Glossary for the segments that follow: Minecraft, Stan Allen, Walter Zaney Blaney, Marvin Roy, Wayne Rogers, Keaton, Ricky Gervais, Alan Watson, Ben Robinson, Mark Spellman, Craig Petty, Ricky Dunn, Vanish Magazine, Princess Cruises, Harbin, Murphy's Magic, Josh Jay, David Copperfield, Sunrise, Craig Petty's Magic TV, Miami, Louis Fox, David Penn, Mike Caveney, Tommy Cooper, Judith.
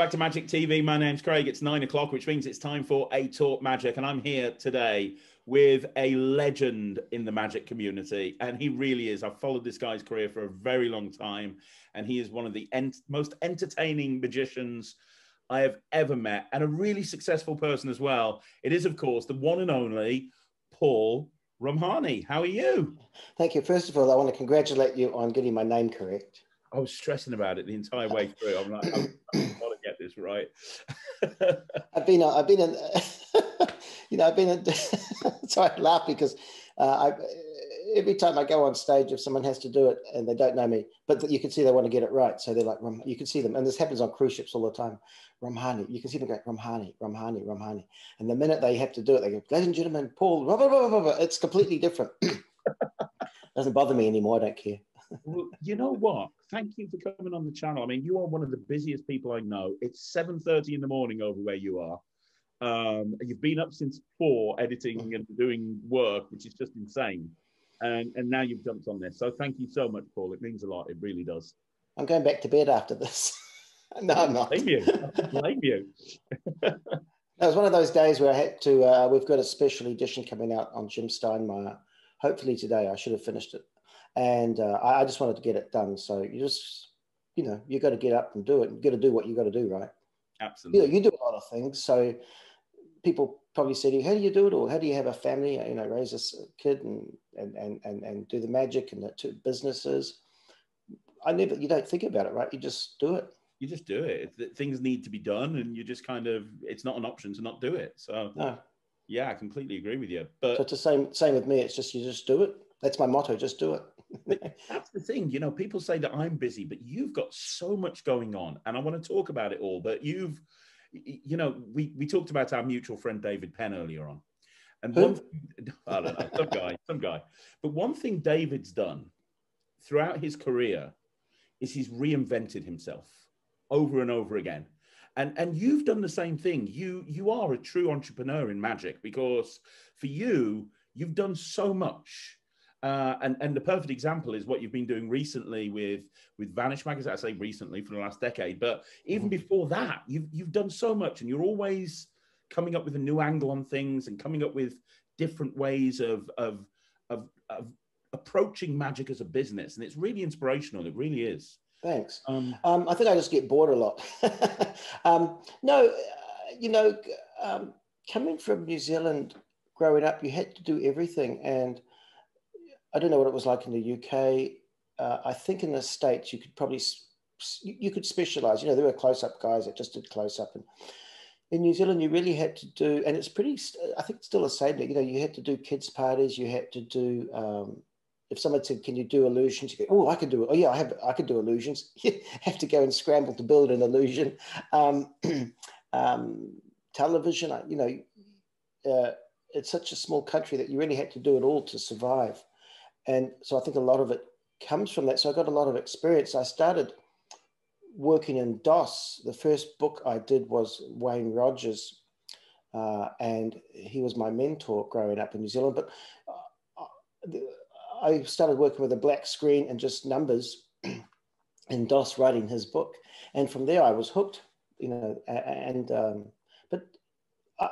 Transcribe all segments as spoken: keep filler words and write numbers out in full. back to Magic T V. My name's Craig. It's nine o'clock, which means it's time for A Talk Magic. And I'm here today with a legend in the Magic community. And he really is. I've followed this guy's career for a very long time. And he is one of the ent most entertaining magicians I have ever met, and a really successful person as well. It is, of course, the one and only Paul Romhany. How are you? Thank you. First of all, I want to congratulate you on getting my name correct. I was stressing about it the entire way through. I'm like, I'm, I'm gonna get this right. I've been, I've been, in, you know, I've been. In, sorry, I laugh because uh, I, every time I go on stage, if someone has to do it and they don't know me, but you can see they want to get it right, so they're like, you can see them, and this happens on cruise ships all the time. Romhany, you can see them go, Romhany, Romhany, Romhany, and the minute they have to do it, they go, ladies and gentlemen, Paul, blah, blah, blah, blah, blah. It's completely different. Doesn't bother me anymore. I don't care. Well, you know what? Thank you for coming on the channel. I mean, you are one of the busiest people I know. It's seven thirty in the morning over where you are. Um, you've been up since four editing and doing work, which is just insane. And, and now you've jumped on this. So thank you so much, Paul. It means a lot. It really does. I'm going back to bed after this. No, I'm not. I blame you. I blame you. It was one of those days where I had to, uh, we've got a special edition coming out on Jim Steinmeyer. Hopefully today. I should have finished it. And uh, I just wanted to get it done. So you just, you know, you got to get up and do it. You got to do what you got to do, right? Absolutely. You know, you do a lot of things. So people probably said, "How do you do it all? How do you have a family? You know, raise this kid and and and and, and do the magic and the two businesses?" I never. You don't think about it, right? You just do it. You just do it. Things need to be done, and you just kind of. It's not an option to not do it. So no. Yeah, I completely agree with you. But so it's the same same with me. It's just you just do it. That's my motto. Just do it. But that's the thing, you know, people say that I'm busy, but you've got so much going on, and I want to talk about it all, but you've, you know, we, we talked about our mutual friend, David Penn, earlier on. And Who? one, I don't know, some guy, some guy, but one thing David's done throughout his career is he's reinvented himself over and over again. And, and you've done the same thing. You, you are a true entrepreneur in magic, because for you, you've done so much. Uh, and, and the perfect example is what you've been doing recently with, with Vanish Magazine. I say recently for the last decade, but even mm-hmm. before that, you've, you've done so much, and you're always coming up with a new angle on things and coming up with different ways of, of, of, of approaching magic as a business. And it's really inspirational. It really is. Thanks. Um, um, I think I just get bored a lot. um, no, uh, you know, um, coming from New Zealand, growing up, you had to do everything, and I don't know what it was like in the U K. Uh, I think in the States, you could probably, you, you could specialize. You know, there were close-up guys that just did close-up. And in New Zealand, you really had to do, and it's pretty, I think it's still the same, you know, you had to do kids' parties. You had to do, um, if someone said, can you do illusions? You go, oh, I can do it. Oh, yeah, I have. I can do illusions. You have to go and scramble to build an illusion. Um, um, television, you know, uh, it's such a small country that you really had to do it all to survive. And so I think a lot of it comes from that. So I got a lot of experience. I started working in DOS. The first book I did was Wayne Rogers. Uh, and he was my mentor growing up in New Zealand. But I started working with a black screen and just numbers in DOS, writing his book. And from there, I was hooked, you know, and um, but uh,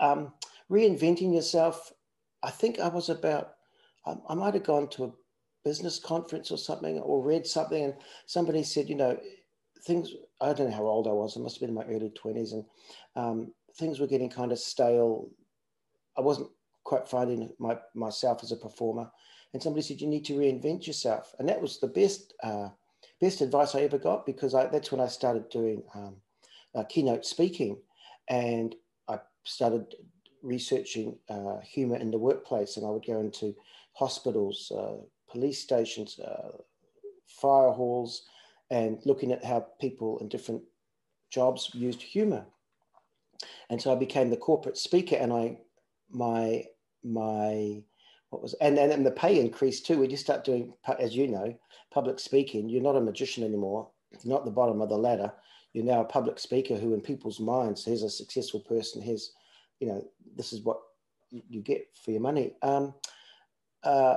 um, reinventing yourself. I think I was about, I might have gone to a business conference or something, or read something, and somebody said, you know, things, I don't know how old I was, I must have been in my early twenties, and um, things were getting kind of stale. I wasn't quite finding my, myself as a performer. And somebody said, you need to reinvent yourself. And that was the best uh, best advice I ever got, because I, that's when I started doing um, uh, keynote speaking. And I started researching uh, humor in the workplace, and I would go into hospitals, uh, police stations, uh, fire halls, and looking at how people in different jobs used humor. And so I became the corporate speaker, and I, my, my, what was, and and, and the pay increased too. When you start doing, as you know, public speaking, you're not a magician anymore. You're not the bottom of the ladder. You're now a public speaker who, in people's minds, here's a successful person. Here's, you know, this is what you get for your money. Um, Uh,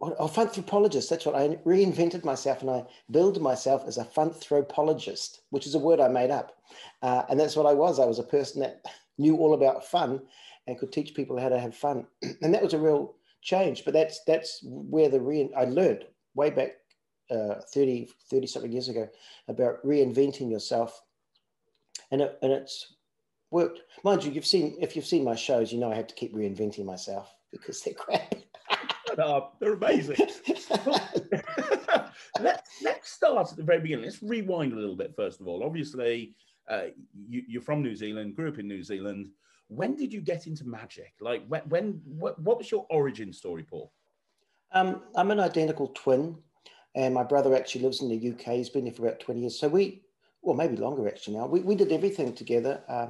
of anthropologist. That's what I reinvented myself, and I billed myself as a anthropologist, which is a word I made up. Uh, and that's what I was. I was a person that knew all about fun and could teach people how to have fun. And that was a real change, but that's, that's where the re I learned way back uh, thirty, thirty something years ago about reinventing yourself. And, it, and it's worked. Mind you, you've seen, if you've seen my shows, you know, I have to keep reinventing myself because they're crap. No, they're amazing. let's, let's start at the very beginning. Let's rewind a little bit, first of all. Obviously, uh, you, you're from New Zealand, grew up in New Zealand. When did you get into magic? Like, when, when what, what was your origin story, Paul? Um, I'm an identical twin, and my brother actually lives in the U K. He's been there for about twenty years. So we, well, maybe longer actually now. We, we did everything together. Uh,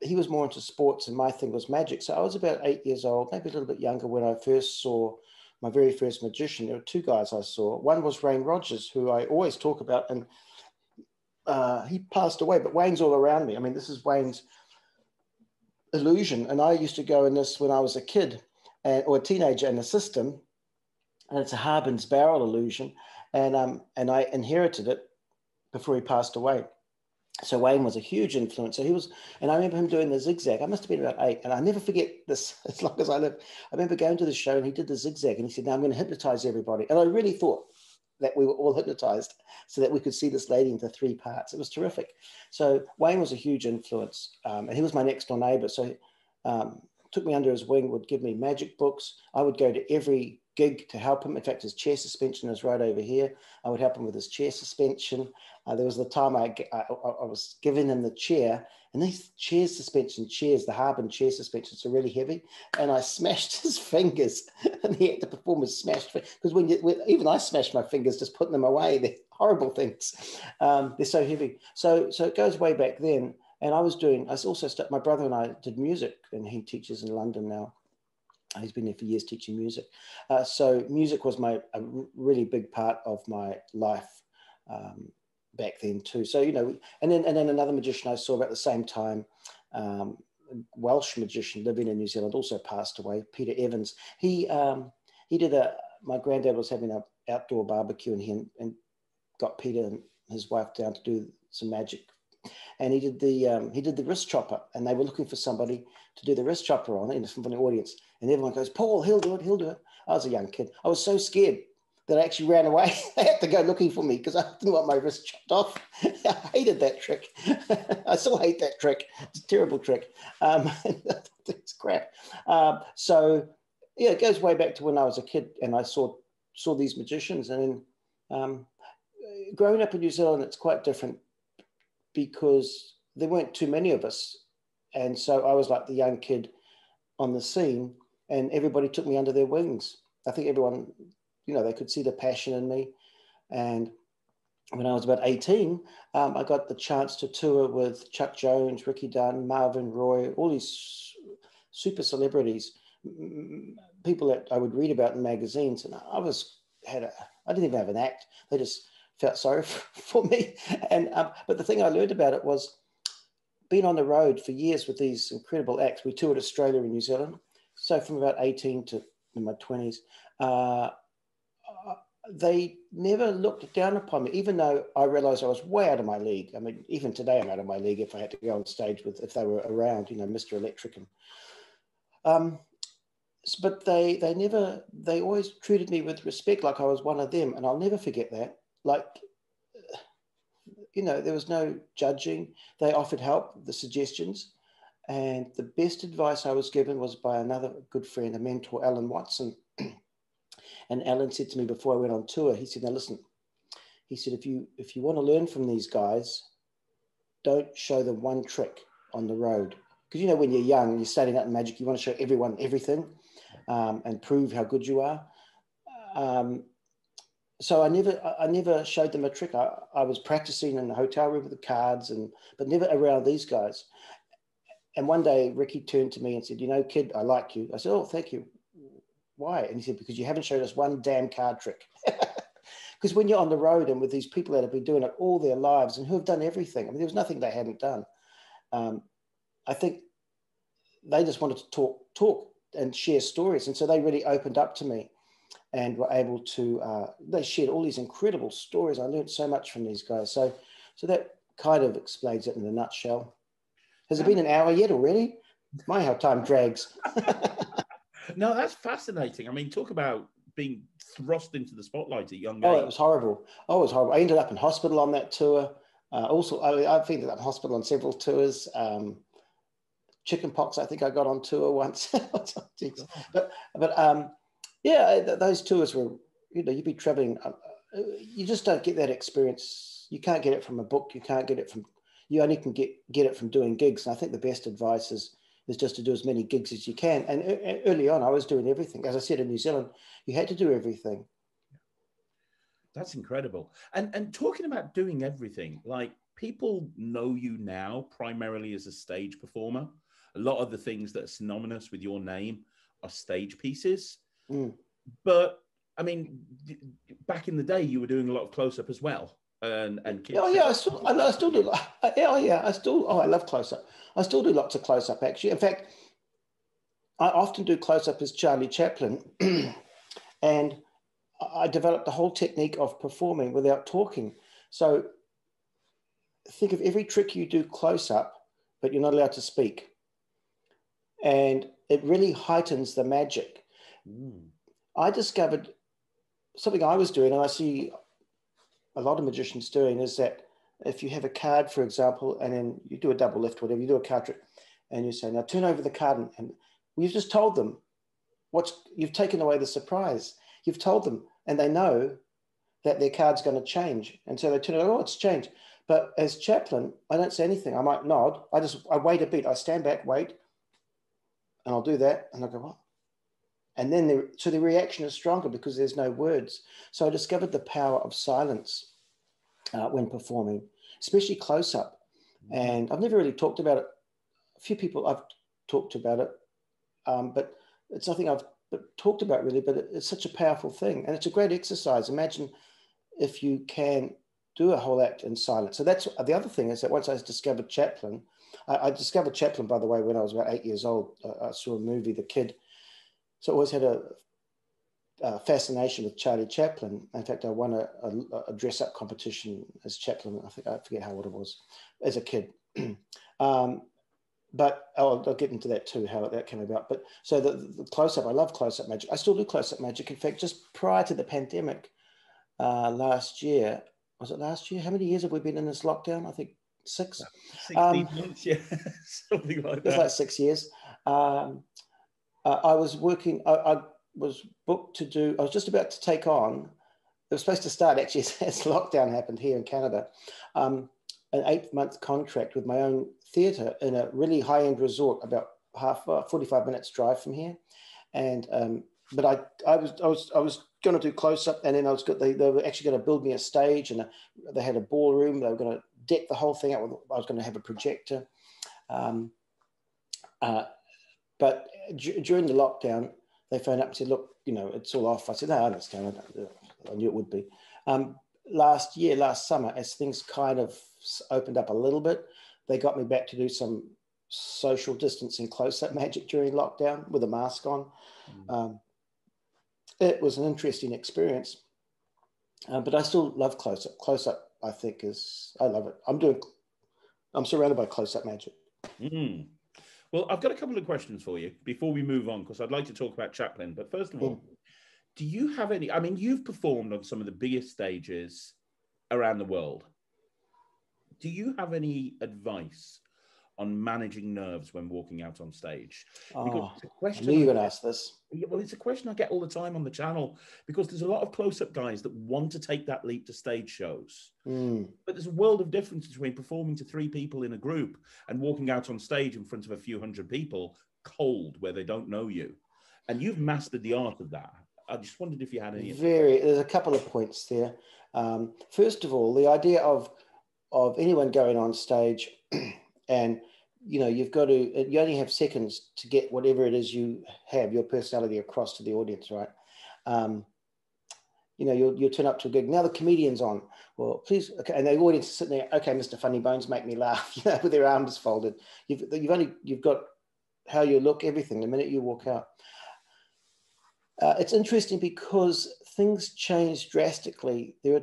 he was more into sports and my thing was magic. So I was about eight years old, maybe a little bit younger, when I first saw my very first magician. There were two guys I saw. One was Wayne Rogers, who I always talk about, and uh, he passed away, but Wayne's all around me. I mean, this is Wayne's illusion. And I used to go in this when I was a kid and, or a teenager in the system, and it's a Harbin's barrel illusion. And, um, and I inherited it before he passed away. So Wayne was a huge influence. So he was, and I remember him doing the zigzag. I must have been about eight, and I never forget this as long as I live. I remember going to the show, and he did the zigzag, and he said, "Now I'm going to hypnotize everybody." And I really thought that we were all hypnotized, so that we could see this lady into three parts. It was terrific. So Wayne was a huge influence, um, and he was my next door neighbor. So um, took me under his wing, would give me magic books. I would go to every gig to help him. In fact, his chair suspension is right over here. I would help him with his chair suspension. Uh, there was the time I, I, I was giving him the chair, and these chair suspension chairs, the Harbin chair suspensions, are really heavy, and I smashed his fingers, and he had to perform with smashed fingers, because when, you, when even I smashed my fingers just putting them away. They're horrible things. Um, they're so heavy. So, so it goes way back then, and I was doing, I also, my brother and I did music, and he teaches in London now. He's been there for years teaching music. Uh, so music was my a really big part of my life um, back then too. So, you know, and then, and then another magician I saw about the same time, um, a Welsh magician living in New Zealand, also passed away, Peter Evans. He, um, he did a, my granddad was having an outdoor barbecue, and he and, and got Peter and his wife down to do some magic. And he did the um, he did the wrist chopper, and they were looking for somebody to do the wrist chopper on in from the audience. And everyone goes, "Paul, he'll do it, he'll do it." I was a young kid. I was so scared that I actually ran away. They had to go looking for me because I didn't want my wrist chopped off. I hated that trick. I still hate that trick. It's a terrible trick. Um, it's crap. Um, so yeah, it goes way back to when I was a kid, and I saw saw these magicians. And then um, growing up in New Zealand, it's quite different, because there weren't too many of us. And so I was like the young kid on the scene, and everybody took me under their wings. I think everyone, you know, they could see the passion in me. And when I was about eighteen, um, I got the chance to tour with Chuck Jones, Ricky Dunn, Marvin Roy, all these super celebrities, people that I would read about in magazines. And I was, had a, I didn't even have an act. They just felt sorry for me. And um, but the thing I learned about it was being on the road for years with these incredible acts. We toured Australia and New Zealand. So from about eighteen to in my twenties, uh, they never looked down upon me, even though I realized I was way out of my league. I mean, even today I'm out of my league if I had to go on stage with, if they were around, you know, Mister Electric. And, um, but they, they never, they always treated me with respect, like I was one of them. And I'll never forget that. Like, you know, there was no judging. They offered help, the suggestions. And the best advice I was given was by another good friend, a mentor, Alan Watson. And Alan said to me before I went on tour, he said, "Now listen," he said, if you, if you want to learn from these guys, don't show them one trick on the road. Because, you know, when you're young, you're starting out in magic, you want to show everyone everything um, and prove how good you are. Um, So I never, I never showed them a trick. I, I was practicing in the hotel room with the cards, and but never around these guys. And one day Ricky turned to me and said, "You know, kid, I like you." I said, "Oh, thank you. Why?" And he said, "Because you haven't showed us one damn card trick." Because when you're on the road and with these people that have been doing it all their lives and who have done everything, I mean, there was nothing they hadn't done. Um, I think they just wanted to talk, talk and share stories. And so they really opened up to me. and were able to, uh, they shared all these incredible stories. I learned so much from these guys. So, so that kind of explains it in a nutshell. Has it been an hour yet already? My, how time drags. No, that's fascinating. I mean, talk about being thrust into the spotlight at a young age. Oh, it was horrible. Oh, it was horrible. I ended up in hospital on that tour. Uh, also, I, I've ended up in hospital on several tours. Um, chicken pox, I think I got on tour once. but but um, yeah, th those tours were, you know, you'd be traveling. Uh, you just don't get that experience. You can't get it from a book. You can't get it from, you only can get, get it from doing gigs. And I think the best advice is, is just to do as many gigs as you can. And early on, I was doing everything. As I said, in New Zealand, you had to do everything. That's incredible. And, and talking about doing everything, like, people know you now primarily as a stage performer. A lot of the things that are synonymous with your name are stage pieces. Mm. But, I mean, back in the day, you were doing a lot of close-up as well. And, and kids. Oh yeah, I still, I, I still do. I, oh yeah, I still. Oh, I love close up. I still do lots of close up. Actually, in fact, I often do close up as Charlie Chaplin, and I developed the whole technique of performing without talking. So, think of every trick you do close up, but you're not allowed to speak, and it really heightens the magic. Mm. I discovered something I was doing, and I see a lot of magicians doing, is that if you have a card, for example, and then you do a double lift, whatever, you do a card trick, and you say, now turn over the card, and, and you've just told them what's, you've taken away the surprise. You've told them, and they know that their card's going to change. And so they turn it, oh, it's changed. But as Chaplin, I don't say anything. I might nod. I just, I wait a bit. I stand back, wait, and I'll do that. And I go, what? And then, the, so the reaction is stronger because there's no words. So I discovered the power of silence uh, when performing, especially close up. And I've never really talked about it. A few people I've talked about it, um, but it's nothing I've talked about really, but it, it's such a powerful thing. And it's a great exercise. Imagine if you can do a whole act in silence. So that's the other thing, is that once I discovered Chaplin, I, I discovered Chaplin, by the way, when I was about eight years old. I, I saw a movie, The Kid. So I always had a, a fascination with Charlie Chaplin. In fact, I won a, a, a dress-up competition as Chaplin. I think, I forget how old it was, as a kid. um, but I'll, I'll get into that too, how that came about. But so the, the close-up, I love close-up magic. I still do close-up magic. In fact, just prior to the pandemic uh, last year, was it last year? How many years have we been in this lockdown? I think six. sixteen months, yeah, something like that. It was like six years. Um, Uh, I was working, I, I was booked to do, I was just about to take on, it was supposed to start actually as, as lockdown happened here in Canada, um, an eight month contract with my own theatre in a really high end resort about half, uh, forty-five minutes drive from here. And, um, but I, I was, I was, I was going to do close up, and then I was got, they, they were actually going to build me a stage, and a, they had a ballroom, they were going to deck the whole thing out with, I was going to have a projector. Um, uh, But during the lockdown, they phoned up and said, look, you know, it's all off. I said, no, I understand. I, I knew it would be. Um, last year, last summer, as things kind of opened up a little bit, they got me back to do some social distancing close-up magic during lockdown with a mask on. Mm. Um, it was an interesting experience, uh, but I still love close-up. Close-up, I think, is, I love it. I'm doing, I'm surrounded by close-up magic. Mm. Well, I've got a couple of questions for you before we move on, because I'd like to talk about Chaplin. But first of all, mm. do you have any, I mean, you've performed on some of the biggest stages around the world. Do you have any advice on managing nerves when walking out on stage? Because oh, I knew you would ask this. Well, it's a question I get all the time on the channel, because there's a lot of close-up guys that want to take that leap to stage shows. Mm. But there's a world of difference between performing to three people in a group and walking out on stage in front of a few hundred people cold, where they don't know you. And you've mastered the art of that. I just wondered if you had any... Very, there's a couple of points there. Um, first of all, the idea of, of anyone going on stage and... you know, you've got to, you only have seconds to get whatever it is you have, your personality, across to the audience, right? Um, you know, you'll, you'll turn up to a gig, now the comedian's on, well, please, okay, and the audience is sitting there, okay, Mister Funny Bones, make me laugh, you know, with their arms folded. You've, you've only, you've got how you look, everything, the minute you walk out. Uh, it's interesting because things change drastically. There are,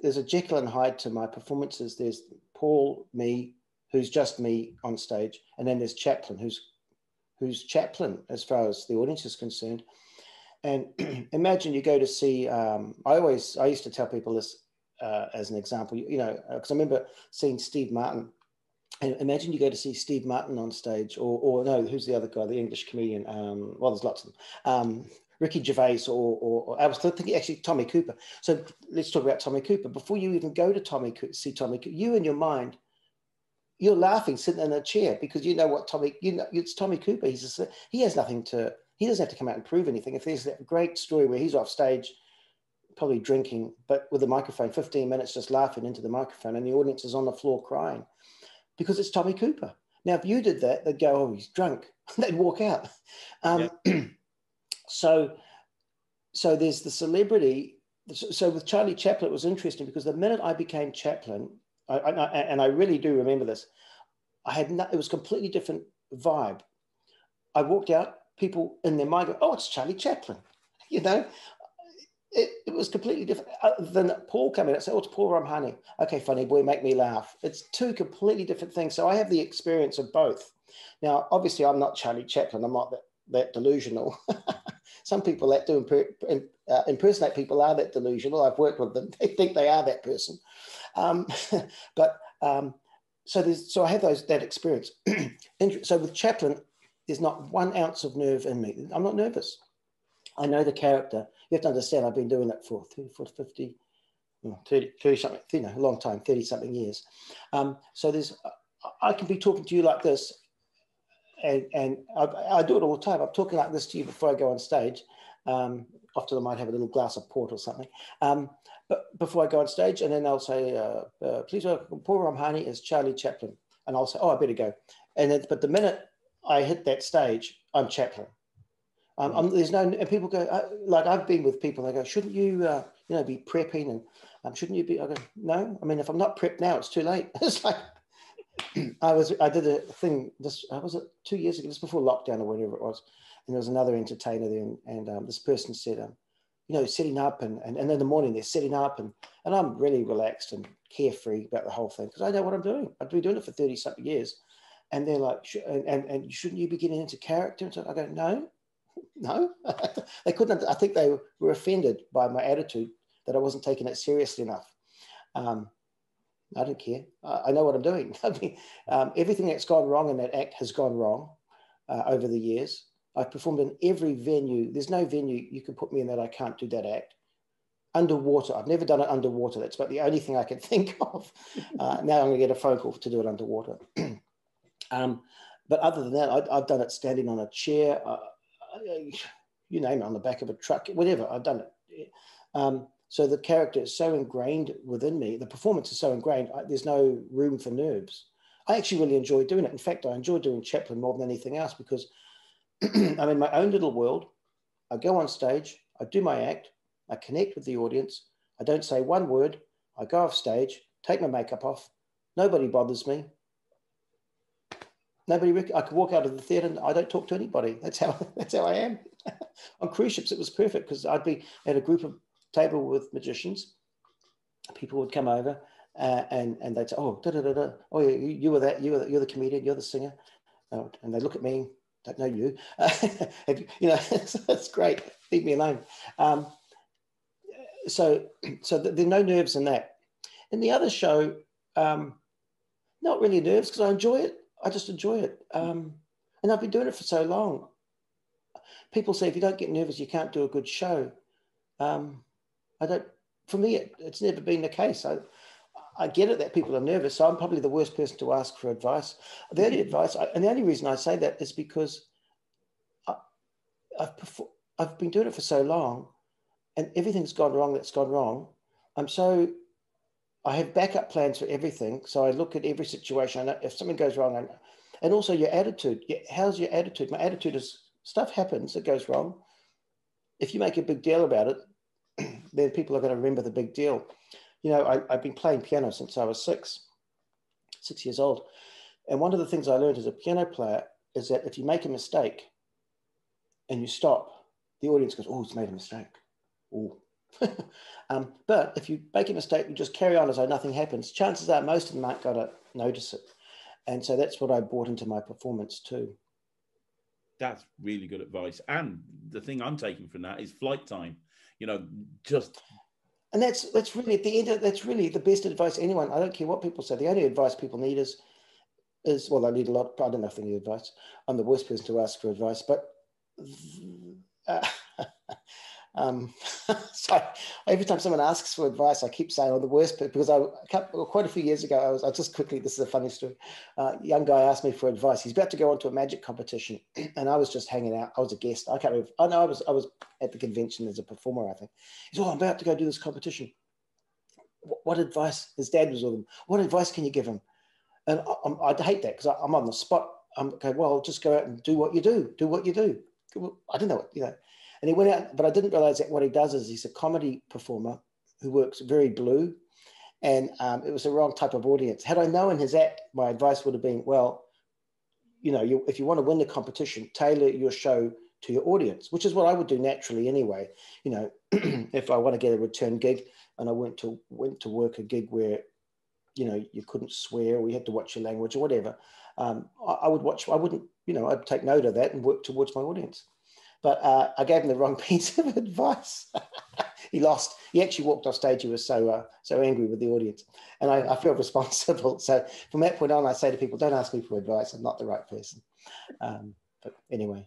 there's a Jekyll and Hyde to my performances. There's Paul, me, who's just me on stage, and then there's Chaplin, who's who's Chaplin as far as the audience is concerned. And imagine you go to see, um, I always, I used to tell people this uh, as an example, you, you know, because I remember seeing Steve Martin. And imagine you go to see Steve Martin on stage, or, or no, who's the other guy, the English comedian? Um, well, there's lots of them. Um, Ricky Gervais, or, or, or I was thinking actually Tommy Cooper. So let's talk about Tommy Cooper. Before you even go to Tommy see Tommy Cooper, you in your mind, you're laughing sitting in a chair because you know what Tommy, you know, it's Tommy Cooper. He's just, he has nothing to, he doesn't have to come out and prove anything. If there's that great story where he's off stage, probably drinking, but with a microphone, fifteen minutes just laughing into the microphone, and the audience is on the floor crying, because it's Tommy Cooper. Now, if you did that, they'd go, oh, he's drunk. They'd walk out. Um, yeah. so, so there's the celebrity. So with Charlie Chaplin, it was interesting because the minute I became Chaplin, I, I, and I really do remember this, I had no, it was a completely different vibe. I walked out, people in their mind go, oh, it's Charlie Chaplin. You know, it, it was completely different. Other than Paul coming out and say, oh, it's Paul Romhany. Okay, funny boy, make me laugh. It's two completely different things. So I have the experience of both. Now, obviously, I'm not Charlie Chaplin. I'm not that, that delusional. Some people that do imper uh, impersonate people are that delusional. I've worked with them. They think they are that person. Um, but um, so there's, so I have those that experience. So with Chaplin, there's not one ounce of nerve in me. I'm not nervous. I know the character. You have to understand, I've been doing that for thirty, forty, fifty, thirty, thirty something, you know, a long time, thirty something years. Um, so there's, I can be talking to you like this, and, and I, I do it all the time. I'm talking like this to you before I go on stage. Um, often I might have a little glass of port or something. Um, but before I go on stage, and then I'll say, uh, uh, please welcome Paul Romhany as Charlie Chaplin. And I'll say, oh, I better go. And then, but the minute I hit that stage, I'm Chaplin. Um, I'm, there's no, and people go, uh, like I've been with people, they go, shouldn't you, uh, you know, be prepping, and um, shouldn't you be, I go, no, I mean, if I'm not prepped now, it's too late. It's like, I was, I did a thing, this, I was it two years ago, just before lockdown or whatever it was, and there was another entertainer there, and, and um, this person said, um, you know, setting up, and, and, and in the morning they're setting up, and, and I'm really relaxed and carefree about the whole thing, because I know what I'm doing. I've been doing it for thirty something years, and they're like, Sh and, and, and shouldn't you be getting into character? And so I go, no. No, they couldn't. I think they were offended by my attitude that I wasn't taking it seriously enough. Um, I don't care. I, I know what I'm doing. I mean, um, everything that's gone wrong in that act has gone wrong uh, over the years. I've performed in every venue. There's no venue you can put me in that I can't do that act. Underwater. I've never done it underwater. That's about the only thing I can think of. Uh, now I'm going to get a phone call to do it underwater. um, but other than that, I, I've done it standing on a chair. I, you name it, on the back of a truck, whatever, I've done it. Um, so the character is so ingrained within me, the performance is so ingrained, I, there's no room for nerves. I actually really enjoy doing it. In fact, I enjoy doing Chaplin more than anything else because I'm in my own little world. I go on stage, I do my act, I connect with the audience, I don't say one word, I go off stage, take my makeup off, nobody bothers me. Nobody, I could walk out of the theatre and I don't talk to anybody. That's how, that's how I am. On cruise ships, it was perfect because I'd be at a group of table with magicians. People would come over uh, and, and they'd say, oh, da, da, da, da. Oh, yeah, you, you were that, you were that, you're the comedian, you're the singer. Oh, and they look at me, don't know you. You know, that's great, leave me alone. Um, so so th there are no nerves in that. In the other show, um, not really nerves because I enjoy it. I just enjoy it. Um, and I've been doing it for so long. People say, if you don't get nervous, you can't do a good show. Um, I don't, for me, it, it's never been the case. I, I get it that people are nervous. So I'm probably the worst person to ask for advice. The only advice, I, and the only reason I say that is because I, I've, I've been doing it for so long and everything's gone wrong that's gone wrong. I'm so... I have backup plans for everything. So I look at every situation. I know if something goes wrong, I know. And also your attitude. How's your attitude? My attitude is stuff happens, it goes wrong. If you make a big deal about it, then people are going to remember the big deal. You know, I, I've been playing piano since I was six, six years old. And one of the things I learned as a piano player is that if you make a mistake and you stop the audience goes, oh, it's made a mistake. Oh. um, but if you make a mistake, you just carry on as though nothing happens. Chances are most of them aren't going to notice it. And so that's what I brought into my performance too. That's really good advice. And the thing I'm taking from that is flight time, you know, just... And that's, that's really, at the end of, that's really the best advice anyone, I don't care what people say, the only advice people need is, is well, they need a lot, I don't know if they need advice. I'm the worst person to ask for advice, but... Uh, um, so every time someone asks for advice, I keep saying, I'm the worst person, because I, quite a few years ago, I was I just quickly, this is a funny story, a uh, young guy asked me for advice. He's about to go on to a magic competition, and I was just hanging out. I was a guest. I can't remember. Oh, no, I was, I was at the convention as a performer, I think. He said, oh, I'm about to go do this competition. What, what advice? His dad was with him. What advice can you give him? And I, I, I hate that, because I'm on the spot. I'm okay, well, just go out and do what you do. Do what you do. I don't know what, you know. And he went out, but I didn't realize that what he does is he's a comedy performer who works very blue. And um, it was the wrong type of audience. Had I known his act, my advice would have been, well, you know, you, if you want to win the competition, tailor your show to your audience, which is what I would do naturally anyway. You know, if I want to get a return gig, and I went to, went to work a gig where, you know, you couldn't swear, or you had to watch your language or whatever, um, I, I would watch, I wouldn't, you know, I'd take note of that and work towards my audience. But uh, I gave him the wrong piece of advice. He lost. He actually walked off stage. He was so uh, so angry with the audience. And I, I felt responsible. So from that point on, I say to people, don't ask me for advice. I'm not the right person. Um, but anyway.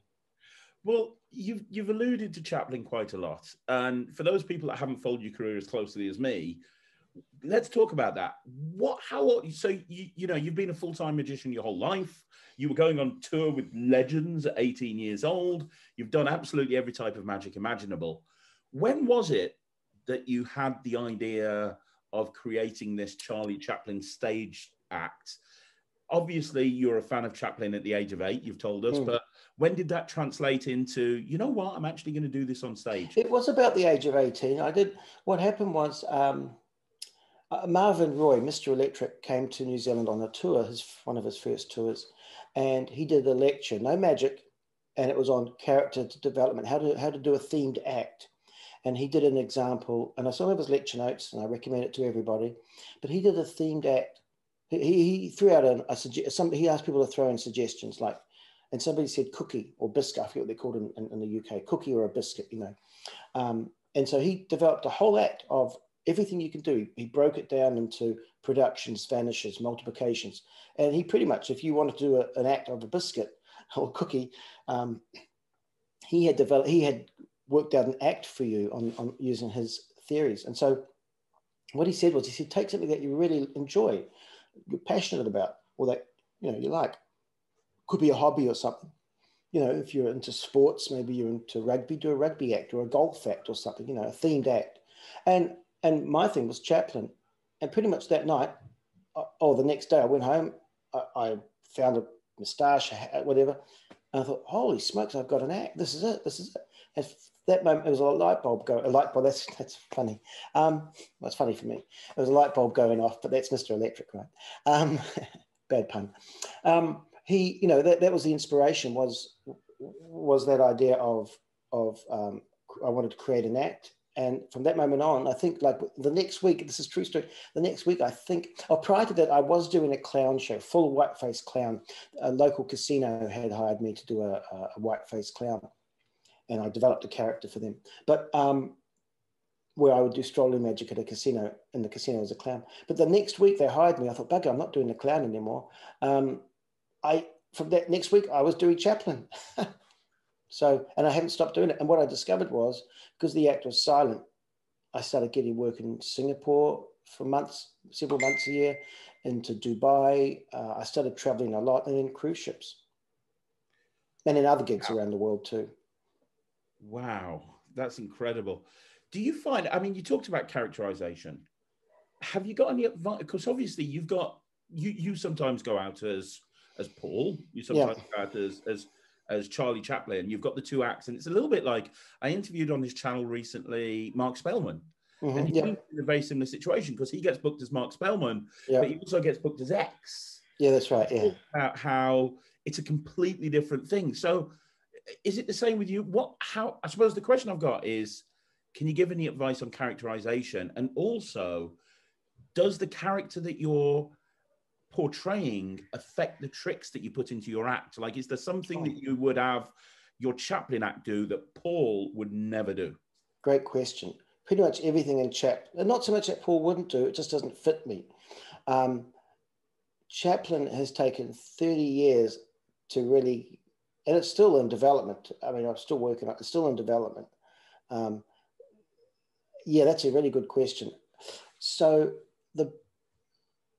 Well, you've, you've alluded to Chaplin quite a lot. And for those people that haven't followed your career as closely as me, let's talk about that. What, how, so, you, you know, you've been a full-time magician your whole life. You were going on tour with legends at eighteen years old. You've done absolutely every type of magic imaginable. When was it that you had the idea of creating this Charlie Chaplin stage act? Obviously, you're a fan of Chaplin at the age of eight, you've told us, mm. but when did that translate into, you know what, I'm actually going to do this on stage? It was about the age of eighteen. I did, what happened was... Um, Uh, Marvin Roy, Mister Electric, came to New Zealand on a tour, his, one of his first tours, and he did a lecture, no magic, and it was on character development, how to, how to do a themed act. And he did an example, and I saw his lecture notes, and I recommend it to everybody, but he did a themed act. He, he threw out, a, a suge- some, he asked people to throw in suggestions, like, and somebody said cookie or biscuit, I forget what they're called in, in, in the U K, cookie or a biscuit, you know. Um, and so he developed a whole act of everything you can do. He broke it down into productions, vanishes, multiplications. And he pretty much, if you wanted to do a, an act of a biscuit or cookie, um, he had developed, he had worked out an act for you on, on using his theories. And so what he said was, he said, take something that you really enjoy, you're passionate about, or that, you know, you like. Could be a hobby or something. You know, if you're into sports, maybe you're into rugby, do a rugby act or a golf act or something, you know, a themed act. And And my thing was Chaplin. And pretty much that night, or the next day, I went home, I, I found a moustache, whatever. And I thought, holy smokes, I've got an act. This is it, this is it. At that moment, it was a light bulb going, a light bulb, that's, that's funny. Um, well, it's funny for me. It was a light bulb going off, but that's Mister Electric, right? Um, bad pun. Um, he, you know, that, that was the inspiration, was, was that idea of, of um, I wanted to create an act. And from that moment on, I think like the next week, this is true story, the next week I think, or prior to that, I was doing a clown show, full whiteface clown. A local casino had hired me to do a, a whiteface clown, and I developed a character for them. But um, where I would do strolling magic at a casino, and the casino was a clown. But the next week they hired me, I thought, bugger, I'm not doing the clown anymore. Um, I From that next week, I was doing Chaplin. So, and I haven't stopped doing it. And what I discovered was, because the act was silent, I started getting work in Singapore for months, several months a year, into Dubai. Uh, I started traveling a lot, and in cruise ships, and in other gigs wow. around the world too. Wow, that's incredible. Do you find, I mean, you talked about characterization. Have you got any advice? Because obviously you've got, you you sometimes go out as, as Paul, you sometimes yeah. go out as, as as Charlie Chaplin. You've got the two acts, and it's a little bit like, I interviewed on this channel recently, Mark Spellman, mm-hmm, and he's yeah. in a very similar situation, because he gets booked as Mark Spellman, yeah. but he also gets booked as X. Yeah, that's right, yeah. About how it's a completely different thing. So is it the same with you? What, how, I suppose the question I've got is, can you give any advice on characterization? And also, does the character that you're portraying affect the tricks that you put into your act? Like, is there something that you would have your Chaplin act do that Paul would never do? Great question. Pretty much everything in Chaplin, not so much that Paul wouldn't do, it just doesn't fit me. Um, Chaplin has taken thirty years to really, and it's still in development. I mean, I'm still working on it, it's still in development. Um, yeah, that's a really good question. So the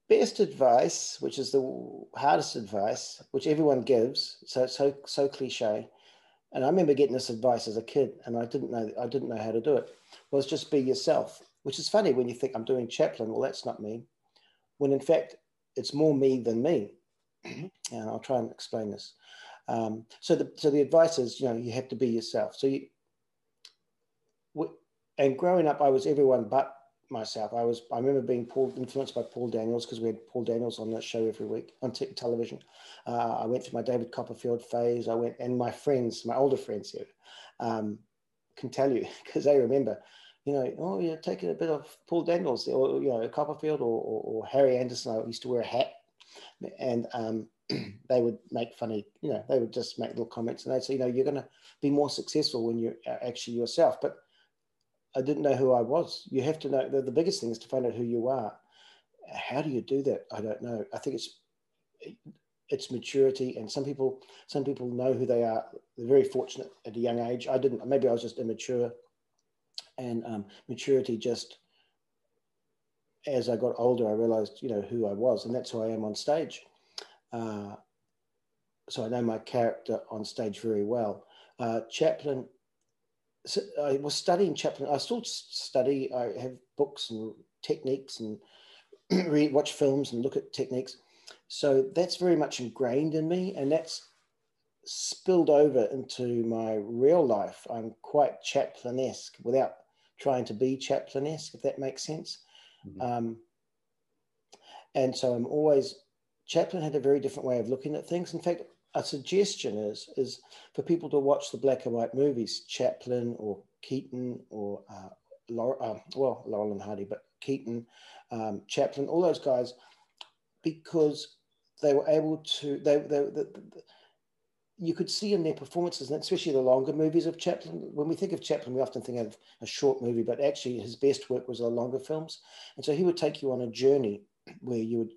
best advice, which is the hardest advice, which everyone gives, so it's so, so cliche, and I remember getting this advice as a kid, and I didn't know I didn't know how to do it, was just be yourself, which is funny when you think I'm doing Chaplin, well, that's not me, when in fact, it's more me than me. And I'll try and explain this. Um, so, the, so the advice is, you know, you have to be yourself. So you, we, and growing up, I was everyone but myself. I was, I remember being Paul, influenced by Paul Daniels, because we had Paul Daniels on that show every week on t television. Uh, I went through my David Copperfield phase. I went, and my friends, my older friends here um, can tell you, because they remember, you know, oh, you're taking a bit of Paul Daniels, or, you know, Copperfield, or, or, or Harry Anderson. I used to wear a hat, and um, they would make funny, you know, they would just make little comments, and they'd say, you know, you're going to be more successful when you're actually yourself. But I didn't know who I was. You have to know, the, the biggest thing is to find out who you are. How do you do that? I don't know. I think it's it's maturity, and some people some people know who they are. They're very fortunate at a young age. I didn't, maybe I was just immature, and um, maturity just, as I got older, I realized, you know, who I was, and that's who I am on stage. Uh, so I know my character on stage very well. Uh, Chaplin, so I was studying Chaplin. I still study. I have books and techniques, and read, watch films and look at techniques. So that's very much ingrained in me, and that's spilled over into my real life. I'm quite Chaplin-esque without trying to be Chaplin-esque, if that makes sense. Mm-hmm. um, and so I'm always, Chaplin had a very different way of looking at things. In fact, a suggestion is, is for people to watch the black and white movies, Chaplin or Keaton or, uh, Laurel, uh, well, Laurel and Hardy, but Keaton, um, Chaplin, all those guys, because they were able to, they, they, they, they, you could see in their performances, and especially the longer movies of Chaplin. When we think of Chaplin, we often think of a short movie, but actually his best work was the longer films. And so he would take you on a journey where you would,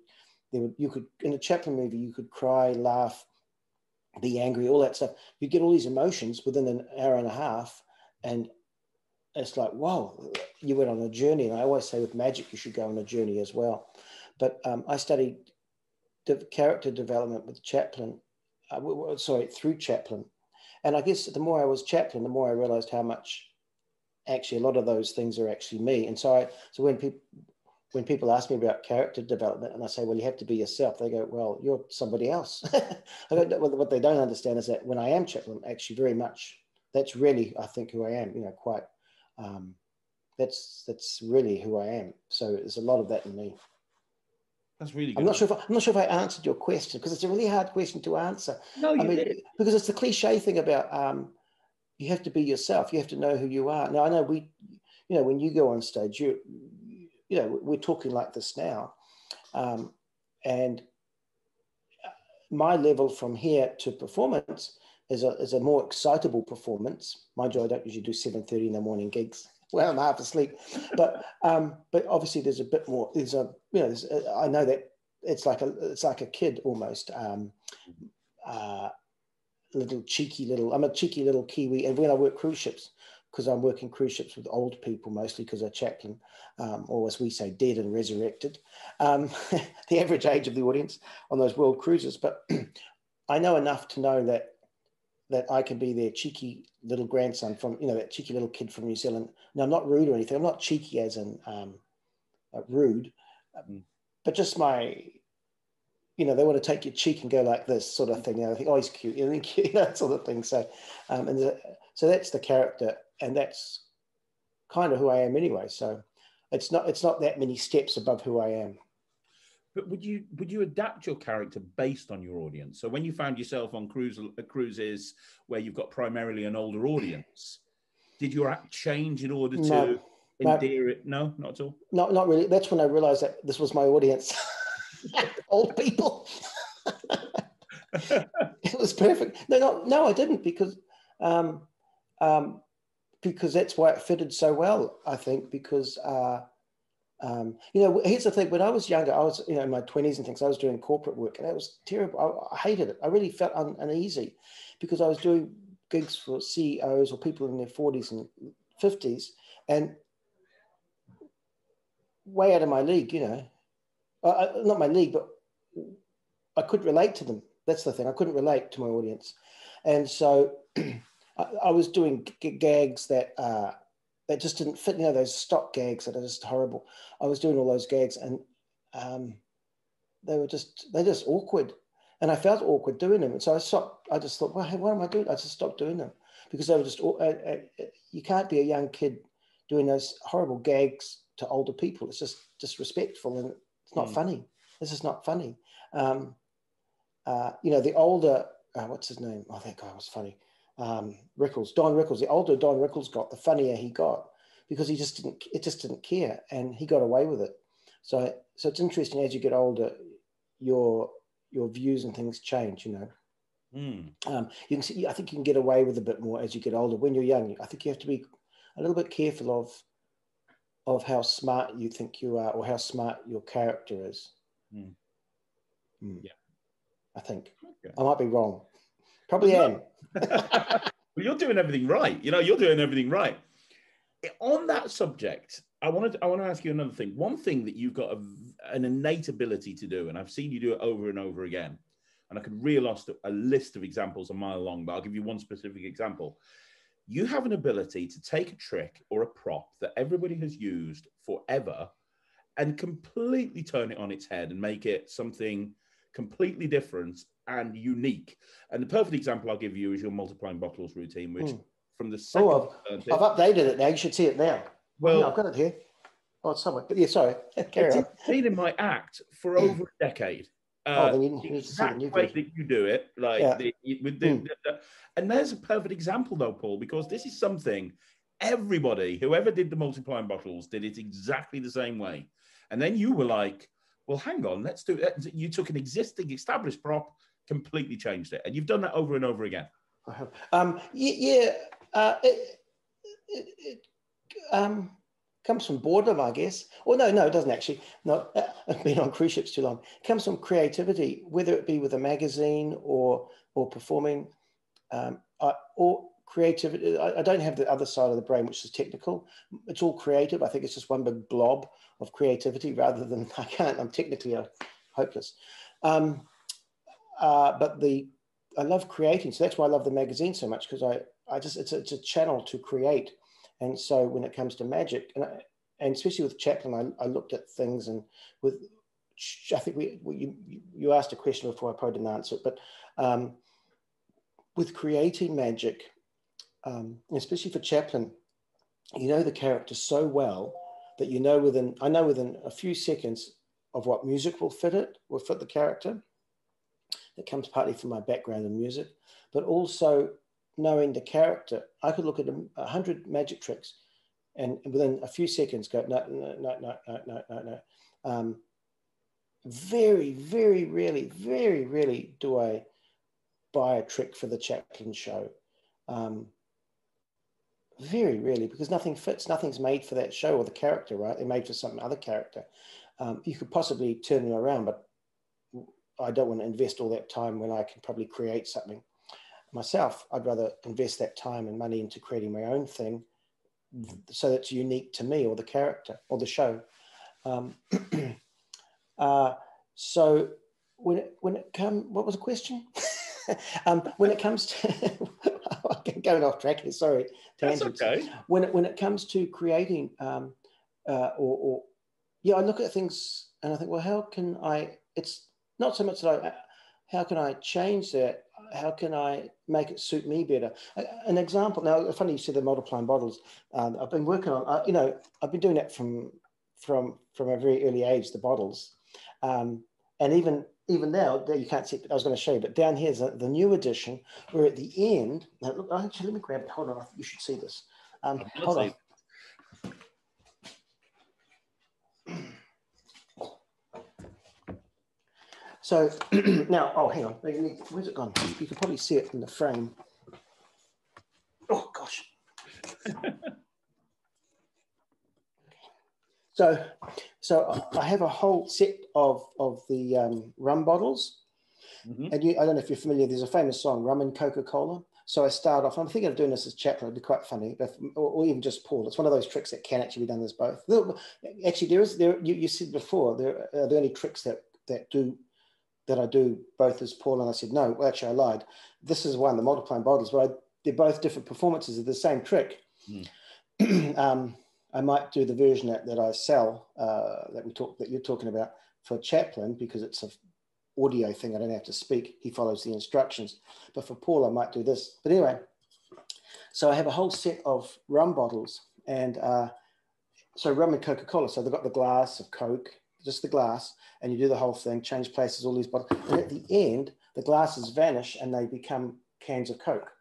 there would, you could, in a Chaplin movie, you could cry, laugh, be angry, all that stuff. You get all these emotions within an hour and a half, and it's like, wow, you went on a journey. And I always say with magic, you should go on a journey as well. But um, I studied de- character development with Chaplin, uh, sorry, through Chaplin. And I guess the more I was Chaplin, the more I realized how much actually a lot of those things are actually me. And so I, so when people, when people ask me about character development and I say, well, you have to be yourself, they go, well, you're somebody else. I don't know, what they don't understand is that when I am Chaplin, actually very much, that's really, I think, who I am, you know, quite, um, that's, that's really who I am. So there's a lot of that in me. That's really good. I'm not sure if I, I'm not sure if I answered your question, because it's a really hard question to answer. No, you I mean, did. Because it's the cliche thing about um, you have to be yourself. You have to know who you are. Now, I know we, you know, when you go on stage, you You know, we're talking like this now, um, and my level from here to performance is a, is a more excitable performance. Mind you, I don't usually do seven thirty in the morning gigs. Well, I'm half asleep, but um, but obviously there's a bit more. There's a you know, there's a, I know that it's like a it's like a kid almost. Um, uh, little cheeky little. I'm a cheeky little Kiwi, and when I work cruise ships, because I'm working cruise ships with old people mostly, because they're Chaplin, um, or as we say, dead and resurrected, um, the average age of the audience on those world cruises. But I know enough to know that that I can be their cheeky little grandson from, you know, that cheeky little kid from New Zealand. Now, I'm not rude or anything. I'm not cheeky as in um, uh, rude, um, but just my, you know, they want to take your cheek and go like this sort of thing. You know, I think, oh, he's cute, you know, cute, that sort of thing. So, um, and the, so that's the character. And that's kind of who I am anyway. So it's not, it's not that many steps above who I am. But would you would you adapt your character based on your audience? So when you found yourself on cruise, cruises where you've got primarily an older audience, did your act change in order to no, endear no, it? No, not at all. No, not really. That's when I realized that this was my audience. Old people. It was perfect. No, no, no, I didn't, because um, um, because that's why it fitted so well. I think because. Uh, Um, you know, here's the thing. When I was younger, I was, you know, in my twenties and things, I was doing corporate work, and it was terrible. I, I hated it. I really felt un, uneasy because I was doing gigs for C E Os or people in their forties and fifties, and way out of my league, you know, uh, not my league, but I couldn't relate to them. That's the thing. I couldn't relate to my audience. And so I, I was doing g gags that, uh, that just didn't fit, you know, those stock gags that are just horrible. I was doing all those gags, and um, they were just, they're just awkward. And I felt awkward doing them. And so I stopped, I just thought, well, hey, what am I doing? I just stopped doing them because they were just, uh, uh, you can't be a young kid doing those horrible gags to older people. It's just disrespectful and it's not mm. funny. This is not funny. Um, uh, you know, the older, uh, what's his name? Oh, that guy was funny. Um, Rickles, Don Rickles, the older Don Rickles got, the funnier he got, because he just didn't, it just didn't care, and he got away with it. So, so it's interesting as you get older, your your views and things change. You know, mm. um, you can see, I think you can get away with a bit more as you get older. When you're young, I think you have to be a little bit careful of of how smart you think you are, or how smart your character is. Mm. Mm. Yeah, I think okay. I might be wrong. Probably am. Well, you're doing everything right. You know, you're doing everything right. On that subject, I wanted to, I want to ask you another thing. One thing that you've got a, an innate ability to do, and I've seen you do it over and over again, and I could reel off a list of examples a mile long, but I'll give you one specific example. You have an ability to take a trick or a prop that everybody has used forever and completely turn it on its head and make it something completely different and unique. And the perfect example I'll give you is your multiplying bottles routine, which mm. from the second... Oh, I've, I've updated it now. You should see it now. Well, no, I've got it here. Oh, it's somewhere. But yeah, sorry. Carry it's on. Been in my act for over a decade. Uh, oh, then you need to see the new way that you do it. Like yeah. the, with the, mm. the, the, and there's a perfect example though, Paul, because this is something everybody, whoever did the multiplying bottles, did it exactly the same way. And then you were like, well, hang on, let's do it. You took an existing established prop, completely changed it, and you've done that over and over again. I have. Um, yeah, uh, it, it, it um, comes from boredom, I guess. Or no, no, it doesn't actually. No, I've been on cruise ships too long. It comes from creativity, whether it be with a magazine or or performing, um, I, or creativity. I, I don't have the other side of the brain, which is technical. It's all creative. I think it's just one big blob of creativity, rather than I can't. I'm technically hopeless. Um, Uh, but the I love creating, so that's why I love the magazine so much, because I I just it's a, it's a channel to create. And so when it comes to magic, and I, and especially with Chaplin, I, I looked at things, and with I think we, we you you asked a question before, I probably didn't answer it, but um, with creating magic, um, especially for Chaplin, you know the character so well that you know within I know within a few seconds of what music will fit it will fit the character. That comes partly from my background in music, but also knowing the character. I could look at a hundred magic tricks, and within a few seconds go, no, no, no, no, no, no, no, no. Um, very, very rarely, very rarely do I buy a trick for the Chaplin show. Um, very rarely, because nothing fits, nothing's made for that show or the character, right? They're made for some other character. Um, you could possibly turn them around, but I don't want to invest all that time when I can probably create something myself. I'd rather invest that time and money into creating my own thing, so that's unique to me or the character or the show. Um, uh, so when it, when it comes, what was the question? um, when it comes to, I'm going off track here, sorry. That's okay. When it, when it comes to creating um, uh, or, or, yeah, I look at things and I think, well, how can I, it's, not so much that I, how can I change that? How can I make it suit me better? An example, now, funny you said the multiplying bottles. Um, I've been working on, uh, you know, I've been doing that from, from, from a very early age, the bottles. Um, and even even now, there you can't see it, I was going to show you, but down here's the, the new edition, where at the end, now look, actually, let me grab it. Hold on, I think you should see this. Um, hold on. So now, oh, hang on, where's it gone? You can probably see it in the frame. Oh, gosh. So, so I have a whole set of, of the um, rum bottles. Mm-hmm. And you, I don't know if you're familiar, there's a famous song, Rum and Coca-Cola. So I start off, I'm thinking of doing this as Chaplin, it'd be quite funny, if, or, or even just Paul. It's one of those tricks that can actually be done as both. Actually, there is, there, you, you said before, there are there any tricks that, that, do, that I do both as Paul? And I said, no, well, actually I lied. This is one, the multiplying bottles, but I, they're both different performances of the same trick. Mm. um, I might do the version that, that I sell, uh, that we talk, that you're talking about for Chaplin, because it's an audio thing. I don't have to speak. He follows the instructions. But for Paul, I might do this. But anyway, so I have a whole set of rum bottles, and uh, so rum and Coca-Cola. So they've got the glass of Coke, just the glass, and you do the whole thing, change places, all these bottles. And at the end, the glasses vanish and they become cans of Coke.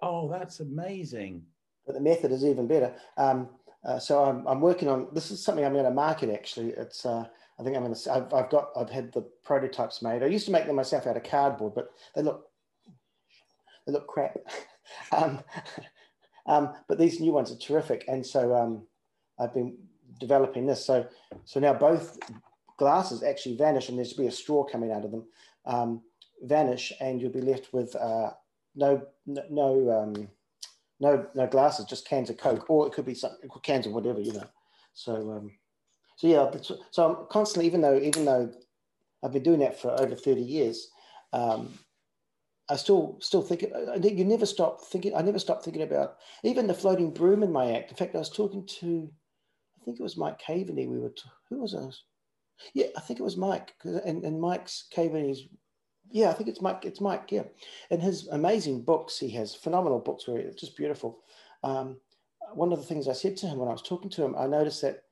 Oh, that's amazing. But the method is even better. Um, uh, so I'm, I'm working on, this is something I'm going to market actually. It's, uh, I think I'm going to, I've, I've got, I've had the prototypes made. I used to make them myself out of cardboard, but they look, they look crap. um, um, but these new ones are terrific. And so um, I've been developing this. So, so now both glasses actually vanish, and there's be a straw coming out of them, um, vanish, and you'll be left with uh, no, no, no um, No, no glasses, just cans of Coke, or it could be some cans of whatever, you know. So, um, so yeah. So I'm constantly, even though, even though I've been doing that for over thirty years, um, I still, still think it, you never stop thinking. I never stop thinking about even the floating broom in my act. In fact, I was talking to, I think it was Mike Caveney. We were, who was it? Yeah, I think it was Mike. And and Mike's Caveney's. Yeah, I think it's Mike. It's Mike. Yeah, and his amazing books. He has phenomenal books where it's just beautiful. Um, one of the things I said to him when I was talking to him, I noticed that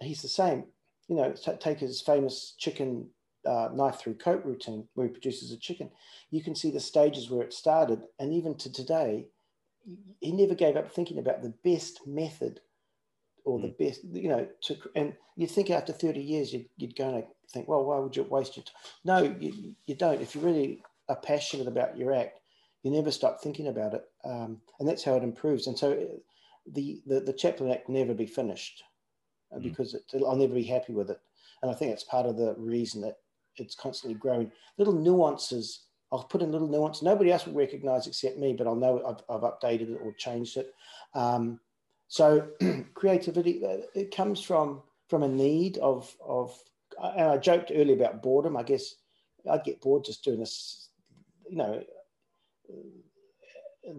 he's the same. You know, take his famous chicken uh, knife through coat routine, where he produces a chicken. You can see the stages where it started, and even to today, he never gave up thinking about the best method or mm. the best. You know, to, and you think after thirty years, you'd, you'd go and think, well, why would you waste your time? No, you, you don't. If you really are passionate about your act, you never stop thinking about it. Um, and that's how it improves. And so the, the, the Chaplin act will never be finished mm. because it, I'll never be happy with it. And I think it's part of the reason that it's constantly growing. Little nuances, I'll put in little nuances. Nobody else will recognize except me, but I'll know I've, I've updated it or changed it. Um, so creativity, it comes from, from a need of, of, and I joked earlier about boredom. I guess I'd get bored just doing this, you know,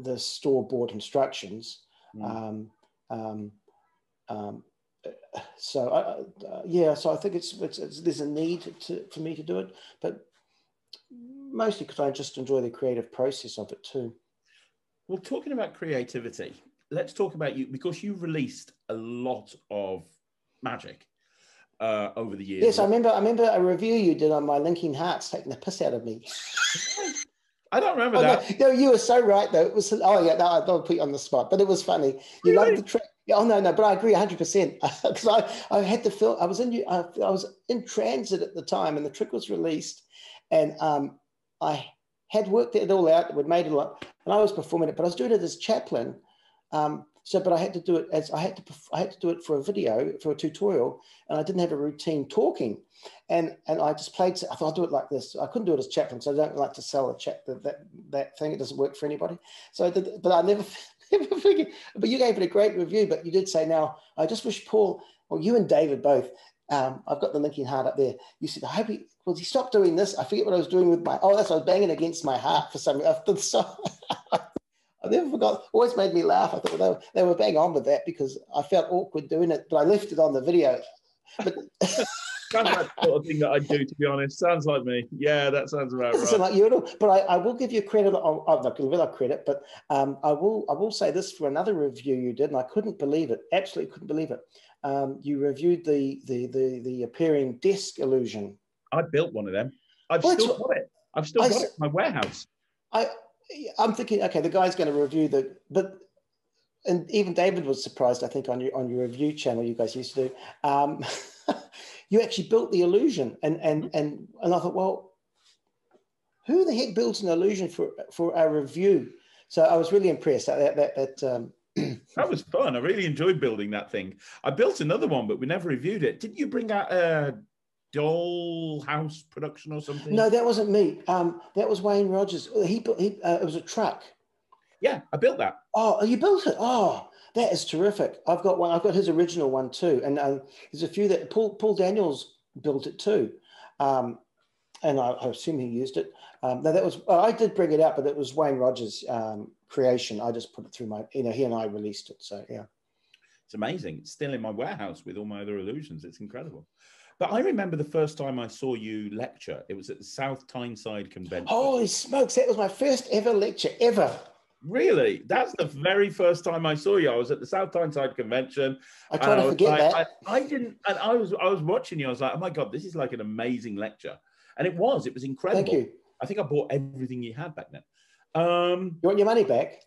the store-bought instructions. Mm. Um, um, um, so, I, uh, yeah, so I think it's, it's, it's there's a need to, for me to do it, but mostly because I just enjoy the creative process of it too. Well, talking about creativity, let's talk about you, because you released a lot of magic. Uh, over the years. Yes, I remember I remember a review you did on my Linking Hearts taking the piss out of me. I don't remember oh, that. No, no, you were so right, though. It was, oh, yeah, no, I don't put you on the spot, but it was funny. You really? Loved the trick. Oh, no, no, but I agree one hundred percent. Because I, I had to film, I was in I, I was in transit at the time, and the trick was released, and um, I had worked it all out, we'd made it a lot, and I was performing it, but I was doing it as Chaplin. Um, So, but I had to do it as I had to. I had to do it for a video, for a tutorial, and I didn't have a routine talking, and and I just played. I thought I'll do it like this. I couldn't do it as Chaplin, so I don't like to sell a chap that, that that thing. It doesn't work for anybody. So, I did, but I never, never figured. But you gave it a great review. But you did say, now I just wish Paul, or you and David both. Um, I've got the Linking Heart up there. You said, I hope he, well, he stopped doing this. I forget what I was doing with my. Oh, that's I was banging against my heart for some. After the song. I never forgot, always made me laugh. I thought well, they, were, they were bang on with that because I felt awkward doing it, but I left it on the video. But sounds like the sort of thing that I do, to be honest. Sounds like me. Yeah, that sounds about right. Sound like you at all. But I, I will give you credit. On, I'm not going to give you credit, but um, I will I will say this for another review you did, and I couldn't believe it. Absolutely couldn't believe it. Um, you reviewed the, the the the appearing disc illusion. I built one of them. I've well, still got it. I've still I, got it in my warehouse. I I'm thinking, okay, the guy's going to review the but. And even David was surprised, I think, on your on your review channel you guys used to do. Um, you actually built the illusion, and and and and I thought, well, who the heck builds an illusion for for a review? So I was really impressed. That that that um... that was fun. I really enjoyed building that thing. I built another one, but we never reviewed it. Didn't you bring out a dollhouse production or something? No, that wasn't me. Um, that was Wayne Rogers. He he. Uh, it was a truck. Yeah, I built that. Oh, you built it? Oh, that is terrific. I've got one. I've got his original one too, and uh, there's a few that Paul Paul Daniels built it too, um, and I, I assume he used it. Um, now that was uh, I did bring it out, but it was Wayne Rogers' um, creation. I just put it through my, you know, he and I released it. So yeah, it's amazing. It's still in my warehouse with all my other illusions. It's incredible. But I remember the first time I saw you lecture. It was at the South Tyneside Convention. Holy smokes! That was my first ever lecture ever. Really? That's the very first time I saw you. I was at the South Tyneside Convention. I try to forget like, that. I, I didn't, and I was, I was watching you. I was like, oh my God, this is like an amazing lecture. And it was, it was incredible. Thank you. I think I bought everything you had back then. Um, you want your money back?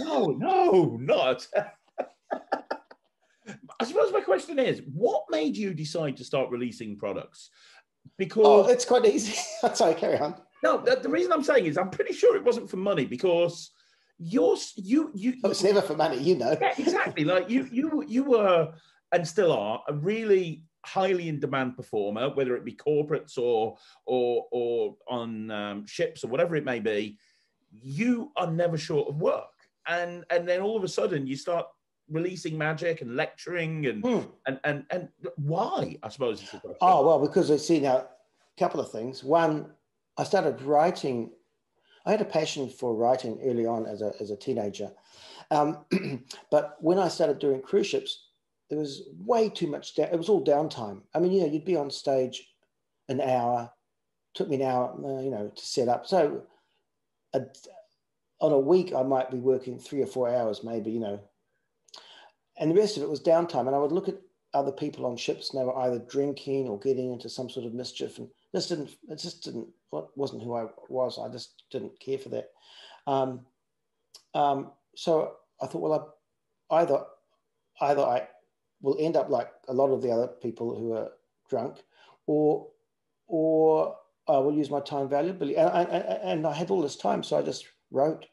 No, no, not. I suppose my question is, what made you decide to start releasing products? Because oh, it's quite easy. Sorry, carry on. No, the, the reason I'm saying is I'm pretty sure it wasn't for money because You're, you, you, oh, it's never for money, you know. Yeah, exactly. Like you, you, you were, and still are, a really highly in demand performer, whether it be corporates or or or on um, ships or whatever it may be. You are never short of work, and and then all of a sudden you start releasing magic and lecturing and hmm. and, and and why? I suppose. Is the question. Oh well, because I see now a couple of things. One, I started writing. I had a passion for writing early on as a, as a teenager. Um, but when I started doing cruise ships, there was way too much, it was all downtime. I mean, you know, you'd be on stage an hour, took me an hour, you know, to set up. So a, on a week, I might be working three or four hours maybe, you know, and the rest of it was downtime. And I would look at other people on ships and they were either drinking or getting into some sort of mischief, and this didn't, it just didn't, what wasn't who I was. I just didn't care for that. Um, um, so I thought, well, I, either, either I will end up like a lot of the other people who are drunk, or, or I will use my time valuably. And I, I, and I had all this time, so I just wrote,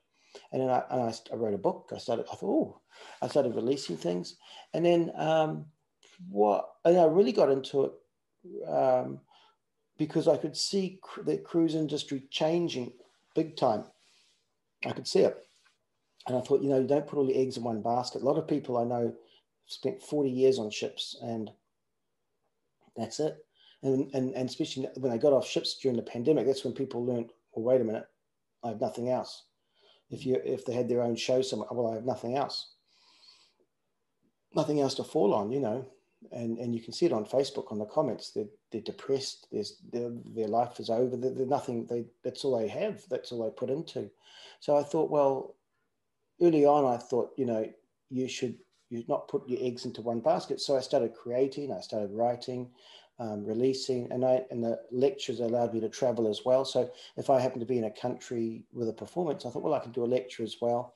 and then I, and I, I wrote a book. I started, I thought, oh, I started releasing things, and then um, what? And I really got into it. Um, because I could see the cruise industry changing big time. I could see it. And I thought, you know, you don't put all your eggs in one basket. A lot of people I know spent forty years on ships and that's it. And, and, and especially when they got off ships during the pandemic, that's when people learned, well, wait a minute, I have nothing else. If, you, if they had their own show somewhere, well, I have nothing else. Nothing else to fall on, you know. And, and you can see it on Facebook, on the comments. They're, they're depressed. There's, they're, their life is over. They're, they're nothing. They, that's all they have. That's all they put into. So I thought, well, early on, I thought, you know, you should you not put your eggs into one basket. So I started creating. I started writing, um, releasing, and I and the lectures allowed me to travel as well. So if I happened to be in a country with a performance, I thought, well, I can do a lecture as well.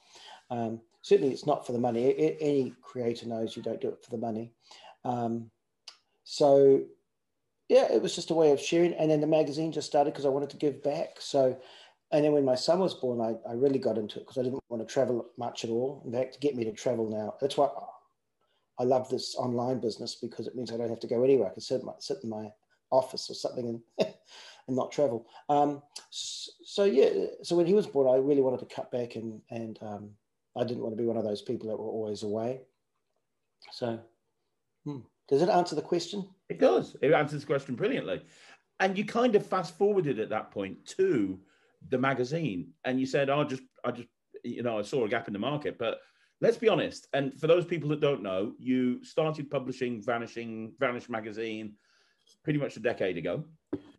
Um, certainly, it's not for the money. Any creator knows you don't do it for the money. Um, so yeah, it was just a way of sharing. And then the magazine just started because I wanted to give back. So, and then when my son was born, I, I really got into it because I didn't want to travel much at all. In fact, to get me to travel now, that's why I love this online business, because it means I don't have to go anywhere. I can sit in my, sit in my office or something and, and not travel. Um, so, so yeah, so when he was born, I really wanted to cut back, and, and, um, I didn't want to be one of those people that were always away. So. Hmm. Does it answer the question? It does. It answers the question brilliantly. And you kind of fast forwarded at that point to the magazine, and you said, "I just, I just, you know, I saw a gap in the market." But let's be honest. And for those people that don't know, you started publishing Vanishing Vanish Magazine pretty much a decade ago.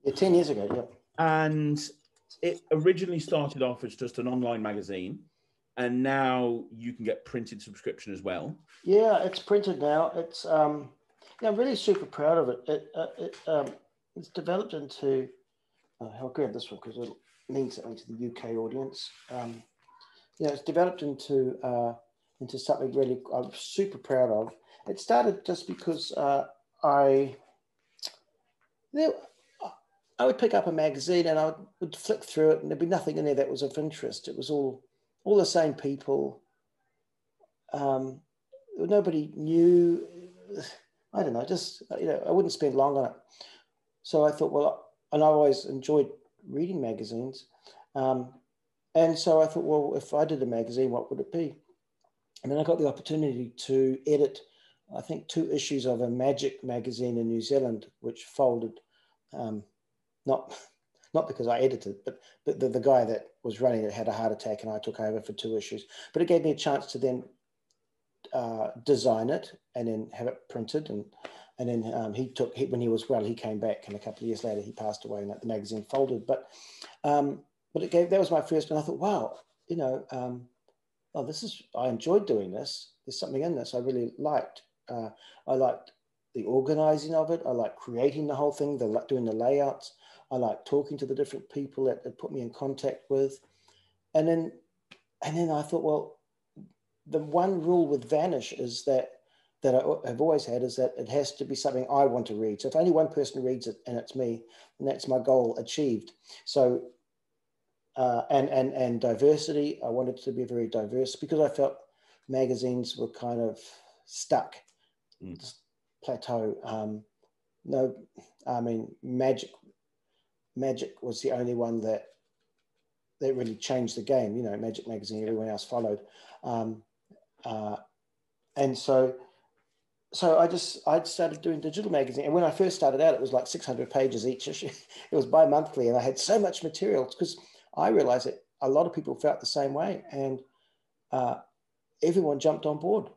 Yeah, ten years ago. Yeah. And it originally started off as just an online magazine. And now you can get printed subscription as well. Yeah, it's printed now. It's um, Yeah, I'm really super proud of it. It, uh, it um, it's developed into. Uh, I'll grab this one because it'll mean something to the U K audience. Um, yeah, it's developed into uh, into something really I'm super proud of. It started just because uh, I there, I would pick up a magazine and I would, would flick through it, and there'd be nothing in there that was of interest. It was all all the same people. Um, nobody knew. I don't know, just, you know, I wouldn't spend long on it. So I thought, well, and I always enjoyed reading magazines. Um, and so I thought, well, if I did a magazine, what would it be? And then I got the opportunity to edit, I think, two issues of a magic magazine in New Zealand, which folded, um, not, not because I edited, but, but the, the guy that was running it had a heart attack and I took over for two issues. But it gave me a chance to then uh, design it and then have it printed. And and then um, he took, he, when he was well, he came back, and a couple of years later he passed away and the magazine folded. But um, but it gave, that was my first, and I thought, wow, you know, um, oh, this is, I enjoyed doing this. There's something in this I really liked. Uh, I liked the organizing of it. I liked creating the whole thing, the, doing the layouts. I liked talking to the different people that it put me in contact with. And then, and then I thought, well, the one rule with Vanish is that that I have always had is that it has to be something I want to read. So if only one person reads it and it's me, and that's my goal achieved. So, uh, and, and, and diversity, I wanted to be very diverse because I felt magazines were kind of stuck, mm. plateau. Um, no, I mean, magic, magic was the only one that, that really changed the game. You know, Magic Magazine, everyone else followed. Um, uh, and so, so I just, I'd started doing digital magazine. And when I first started out, it was like six hundred pages each issue. It was bi-monthly, and I had so much material because I realized that a lot of people felt the same way, and uh, everyone jumped on board.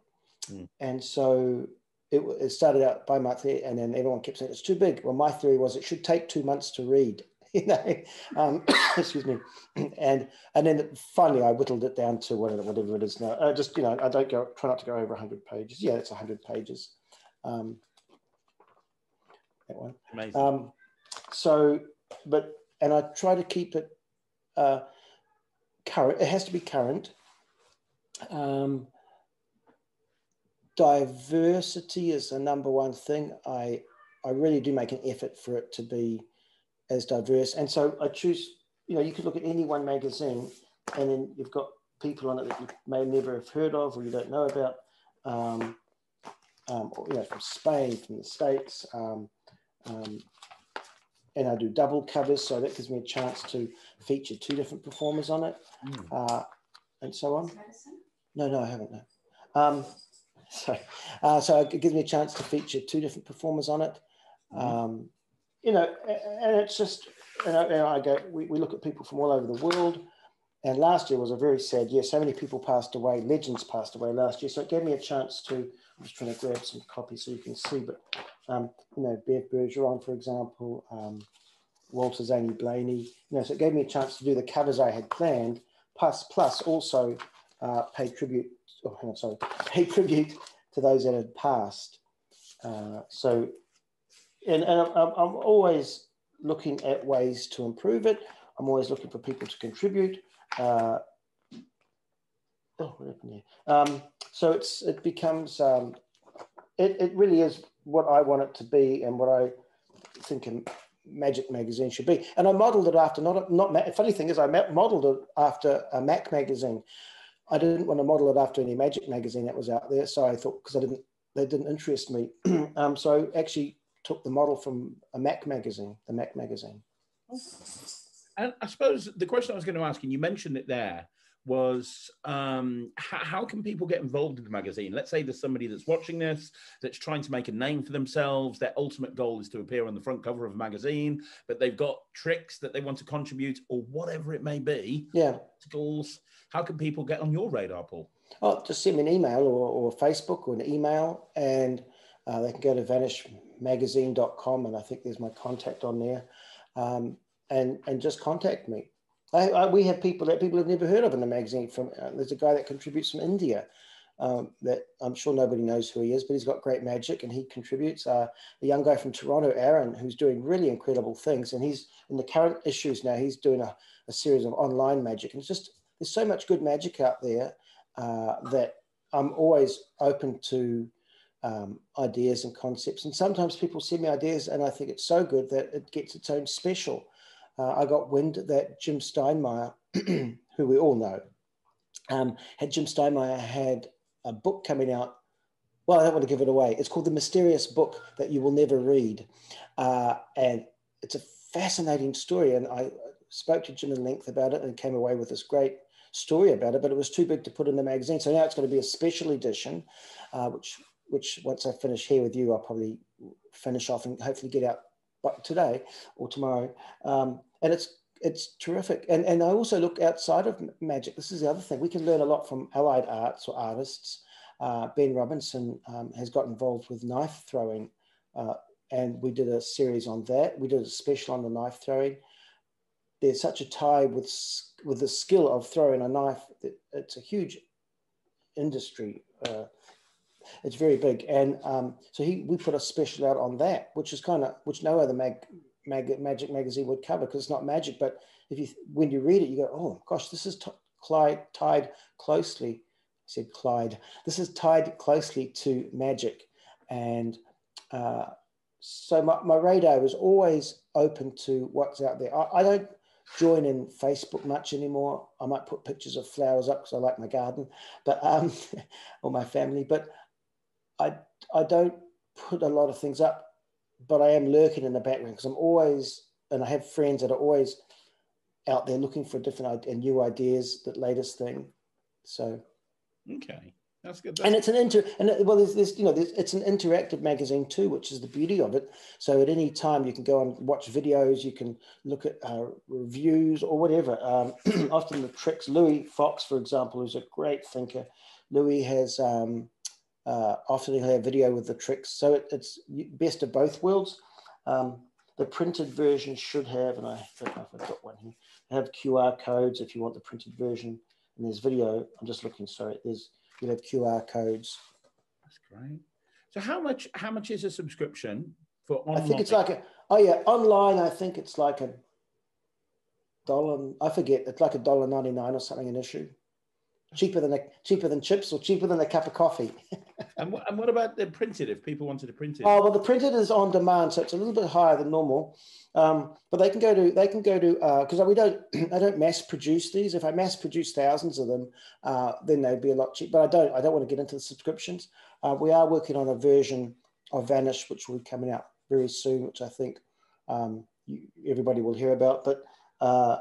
Mm. And so it, it started out bi-monthly, and then everyone kept saying, it's too big. Well, my theory was it should take two months to read, you know, um, excuse me. And, and then finally I whittled it down to whatever, whatever it is now. I just, you know, I don't go, try not to go over one hundred pages. Yeah, it's one hundred pages. Um, that one. Amazing. Um, so, but, and I try to keep it uh, current. It has to be current. Um, diversity is the number one thing. I, I really do make an effort for it to be as diverse, and so I choose, you know, you could look at any one magazine and then you've got people on it that you may never have heard of or you don't know about, um, um, or, you know, from Spain, from the States, um, um, and I do double covers, so that gives me a chance to feature two different performers on it, mm. uh, and so on. No, no, I haven't, no. Um, so, uh, so it gives me a chance to feature two different performers on it. Mm. Um, You know, and it's just, and I, and I go, we, we look at people from all over the world. And last year was a very sad year. So many people passed away, legends passed away last year. So it gave me a chance to, I'm just trying to grab some copies so you can see, but, um, you know, Bert Bergeron, for example, um, Walter Zaney Blaney. You know, so it gave me a chance to do the covers I had planned, plus, plus also uh, pay tribute, oh, hang on, sorry, pay tribute to those that had passed. Uh, so, And, and I'm, I'm always looking at ways to improve it. I'm always looking for people to contribute. Uh, oh, what happened here? Um, so it's it becomes um, it it really is what I want it to be and what I think a Magic Magazine should be. And I modelled it after not not funny thing is I modelled it after a Mac magazine. I didn't want to model it after any Magic magazine that was out there. So I thought because I didn't they didn't interest me. um, so actually. Took the model from a Mac magazine, the Mac magazine. And I suppose the question I was going to ask, and you mentioned it there, was um, how can people get involved in the magazine? Let's say there's somebody that's watching this, that's trying to make a name for themselves. Their ultimate goal is to appear on the front cover of a magazine, but they've got tricks that they want to contribute or whatever it may be. Yeah. Schools. How can people get on your radar, Paul? Oh, just send me an email or, or Facebook or an email, and uh, they can go to Vanish magazine dot com, and I think there's my contact on there, um, and and just contact me. I, I, we have people that people have never heard of in the magazine. From uh, there's a guy that contributes from India, um, that I'm sure nobody knows who he is, but he's got great magic and he contributes. Uh, the young guy from Toronto, Aaron, who's doing really incredible things. And he's in the current issues now, he's doing a, a series of online magic. And it's just, there's so much good magic out there uh, that I'm always open to um, ideas and concepts. And sometimes people send me ideas and I think it's so good that it gets its own special. Uh, I got wind that Jim Steinmeyer, who we all know, um, had Jim Steinmeyer had a book coming out. Well, I don't want to give it away. It's called The Mysterious Book That You Will Never Read. Uh, and it's a fascinating story. And I spoke to Jim at length about it and came away with this great story about it, but it was too big to put in the magazine. So now it's going to be a special edition, uh, which, which once I finish here with you, I'll probably finish off and hopefully get out but today or tomorrow. Um, and it's it's terrific. And, and I also look outside of magic. This is the other thing. We can learn a lot from allied arts or artists. Uh, Ben Robinson um, has got involved with knife throwing. Uh, and we did a series on that. We did a special on the knife throwing. There's such a tie with, with the skill of throwing a knife. That it's a huge industry. Uh, It's very big, and um, so he we put a special out on that, which is kind of which no other mag, mag magic magazine would cover because it's not magic. But if you when you read it, you go, oh gosh, this is t Clyde, tied closely. I said Clyde. This is tied closely to magic, and uh, so my, my radar was always open to what's out there. I, I don't join in Facebook much anymore. I might put pictures of flowers up because I like my garden, but um, or my family, but. I, I don't put a lot of things up, but I am lurking in the background because I'm always, and I have friends that are always out there looking for different and new ideas, the latest thing. So, okay, that's good. That's and it's an inter, and it, well, there's this, you know, there's, it's an interactive magazine too, which is the beauty of it. So at any time you can go and watch videos, you can look at uh, reviews or whatever. Um, often the tricks. Louis Fox, for example, who's a great thinker. Louis has. Um, Uh, often he'll have video with the tricks. So it, it's best of both worlds. Um, the printed version should have, and I don't know if I've got one here, have Q R codes if you want the printed version. And there's video, I'm just looking, sorry, there's, you'll have Q R codes. That's great. So how much, how much is a subscription for online? I think it's like, a, oh yeah, online, I think it's like a dollar, I forget, it's like a dollar ninety-nine or something an issue. Cheaper than a, cheaper than chips or cheaper than a cup of coffee. and, what, and what about the printed? If people wanted to print it, oh well, the printed is on demand, so it's a little bit higher than normal. Um, but they can go to they can go to because uh, we don't I don't mass produce these. If I mass produce thousands of them, uh, then they'd be a lot cheaper. But I don't I don't want to get into the subscriptions. Uh, we are working on a version of Vanish, which will be coming out very soon, which I think um, you, everybody will hear about. But uh,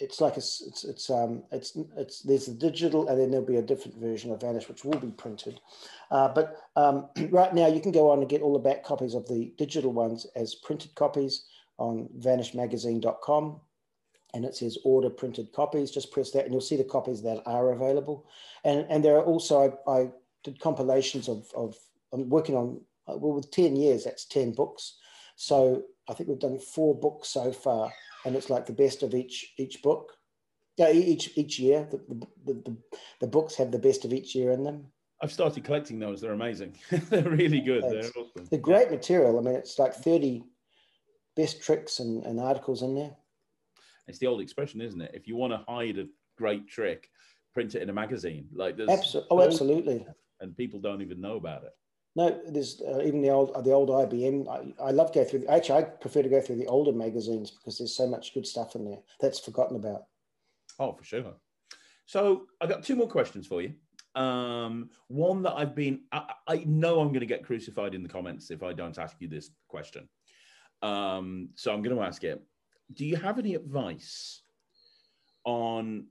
It's like a, it's it's um it's it's there's a digital and then there'll be a different version of Vanish which will be printed, uh, but um, right now you can go on and get all the back copies of the digital ones as printed copies on vanish magazine dot com, and it says order printed copies. Just press that and you'll see the copies that are available, and and there are also I, I did compilations of of I'm working on well with ten years that's ten books, so I think we've done four books so far. And it's like the best of each each book, yeah. Each each year, the the, the the books have the best of each year in them. I've started collecting those. They're amazing. They're really good. They're awesome. They're great material. I mean, it's like thirty best tricks and, and articles in there. It's the old expression, isn't it? If you want to hide a great trick, print it in a magazine. Like there's Absol oh, absolutely. And people don't even know about it. No, there's uh, even the old the old I B M. I, I love go through. Actually, I prefer to go through the older magazines because there's so much good stuff in there that's forgotten about. Oh, for sure. So I got two more questions for you. Um, one that I've been. I, I know I'm going to get crucified in the comments if I don't ask you this question. Um, so I'm going to ask it. Do you have any advice on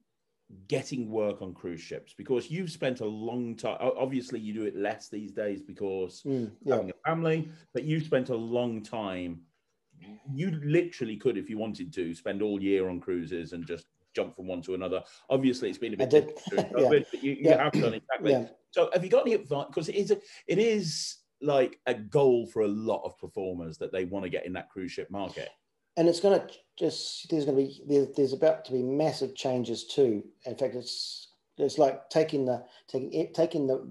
getting work on cruise ships, because you've spent a long time, obviously you do it less these days because mm, yeah. having a family, but you've spent a long time, you literally could, if you wanted to, spend all year on cruises and just jump from one to another. Obviously it's been a bit difficult during COVID, yeah. but you, you yeah. have done exactly. Yeah. So have you got any advice, because it is, a, it is like a goal for a lot of performers that they want to get in that cruise ship market. And it's going to just, there's going to be, there's about to be massive changes too. In fact, it's It's like taking the taking it, taking the,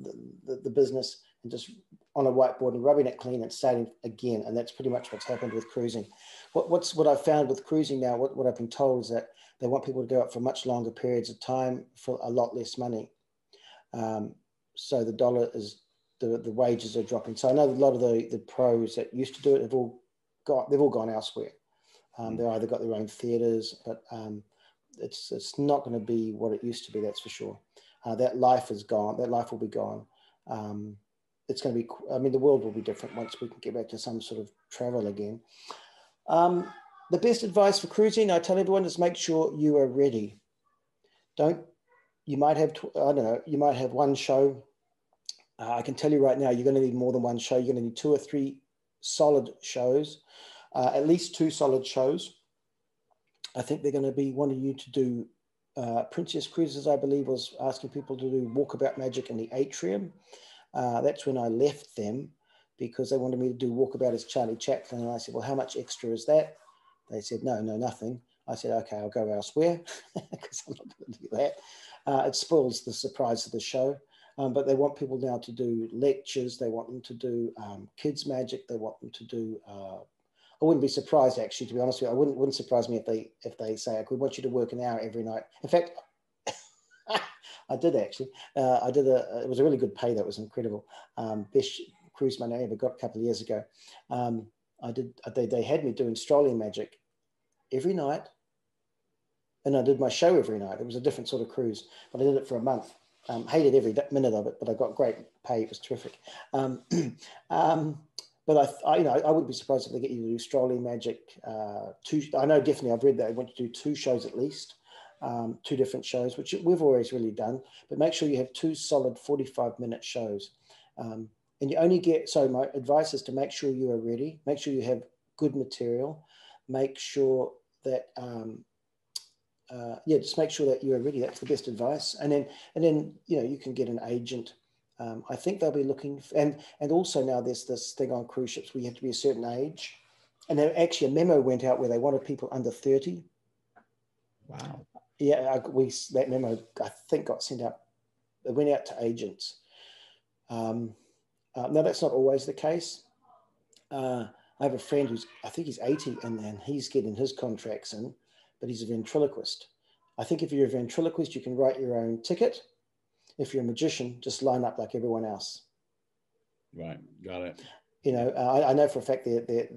the the business and just on a whiteboard and rubbing it clean and starting again. And that's pretty much what's happened with cruising. What, what's what I've found with cruising now, what, what I've been told is that they want people to go up for much longer periods of time for a lot less money. Um, so the dollar is, the, the wages are dropping. So I know a lot of the, the pros that used to do it have all got, they've all gone elsewhere. Um, they've either got their own theatres, but um, it's, it's not going to be what it used to be, that's for sure. Uh, that life is gone. That life will be gone. Um, it's going to be, I mean, the world will be different once we can get back to some sort of travel again. Um, the best advice for cruising, I tell everyone, is make sure you are ready. Don't, you might have, I don't know, you might have one show. Uh, I can tell you right now, you're going to need more than one show. You're going to need two or three solid shows, uh, at least two solid shows. I think they're going to be wanting you to do, uh, Princess Cruises, I believe, was asking people to do Walkabout Magic in the atrium. Uh, that's when I left them, because they wanted me to do Walkabout as Charlie Chaplin. And I said, well, how much extra is that? They said, no, no, nothing. I said, okay, I'll go elsewhere, because I'm not going to do that. Uh, it spoils the surprise of the show. Um, but they want people now to do lectures. They want them to do um, kids' magic. They want them to do... Uh, I wouldn't be surprised, actually, to be honest with you. I wouldn't, wouldn't surprise me if they if they say, I could want you to work an hour every night. In fact, I did actually. Uh, I did a, it was a really good pay. That was incredible. Um, best cruise money I ever got a couple of years ago. Um, I did, they, they had me doing strolling magic every night. And I did my show every night. It was a different sort of cruise, but I did it for a month. Um, hated every minute of it, but I got great pay. It was terrific. Um, um, But I, I, you know, I wouldn't be surprised if they get you to do strolling magic. Uh, two, I know definitely. I've read that they want you to do two shows at least, um, two different shows, which we've always really done. But make sure you have two solid forty-five minute shows, um, and you only get. So my advice is to make sure you are ready. Make sure you have good material. Make sure that um, uh, yeah, just make sure that you are ready. That's the best advice. And then and then you know you can get an agent. Um, I think they'll be looking, for, and and also now there's this thing on cruise ships where you have to be a certain age, and there actually a memo went out where they wanted people under thirty. Wow. Yeah, I, we that memo I think got sent out. It went out to agents. Um, uh, now that's not always the case. Uh, I have a friend who's I think he's eighty, and and he's getting his contracts in, but he's a ventriloquist. I think if you're a ventriloquist, you can write your own ticket. If you're a magician, just line up like everyone else. Right, got it. You know, uh, I, I know for a fact they're, they're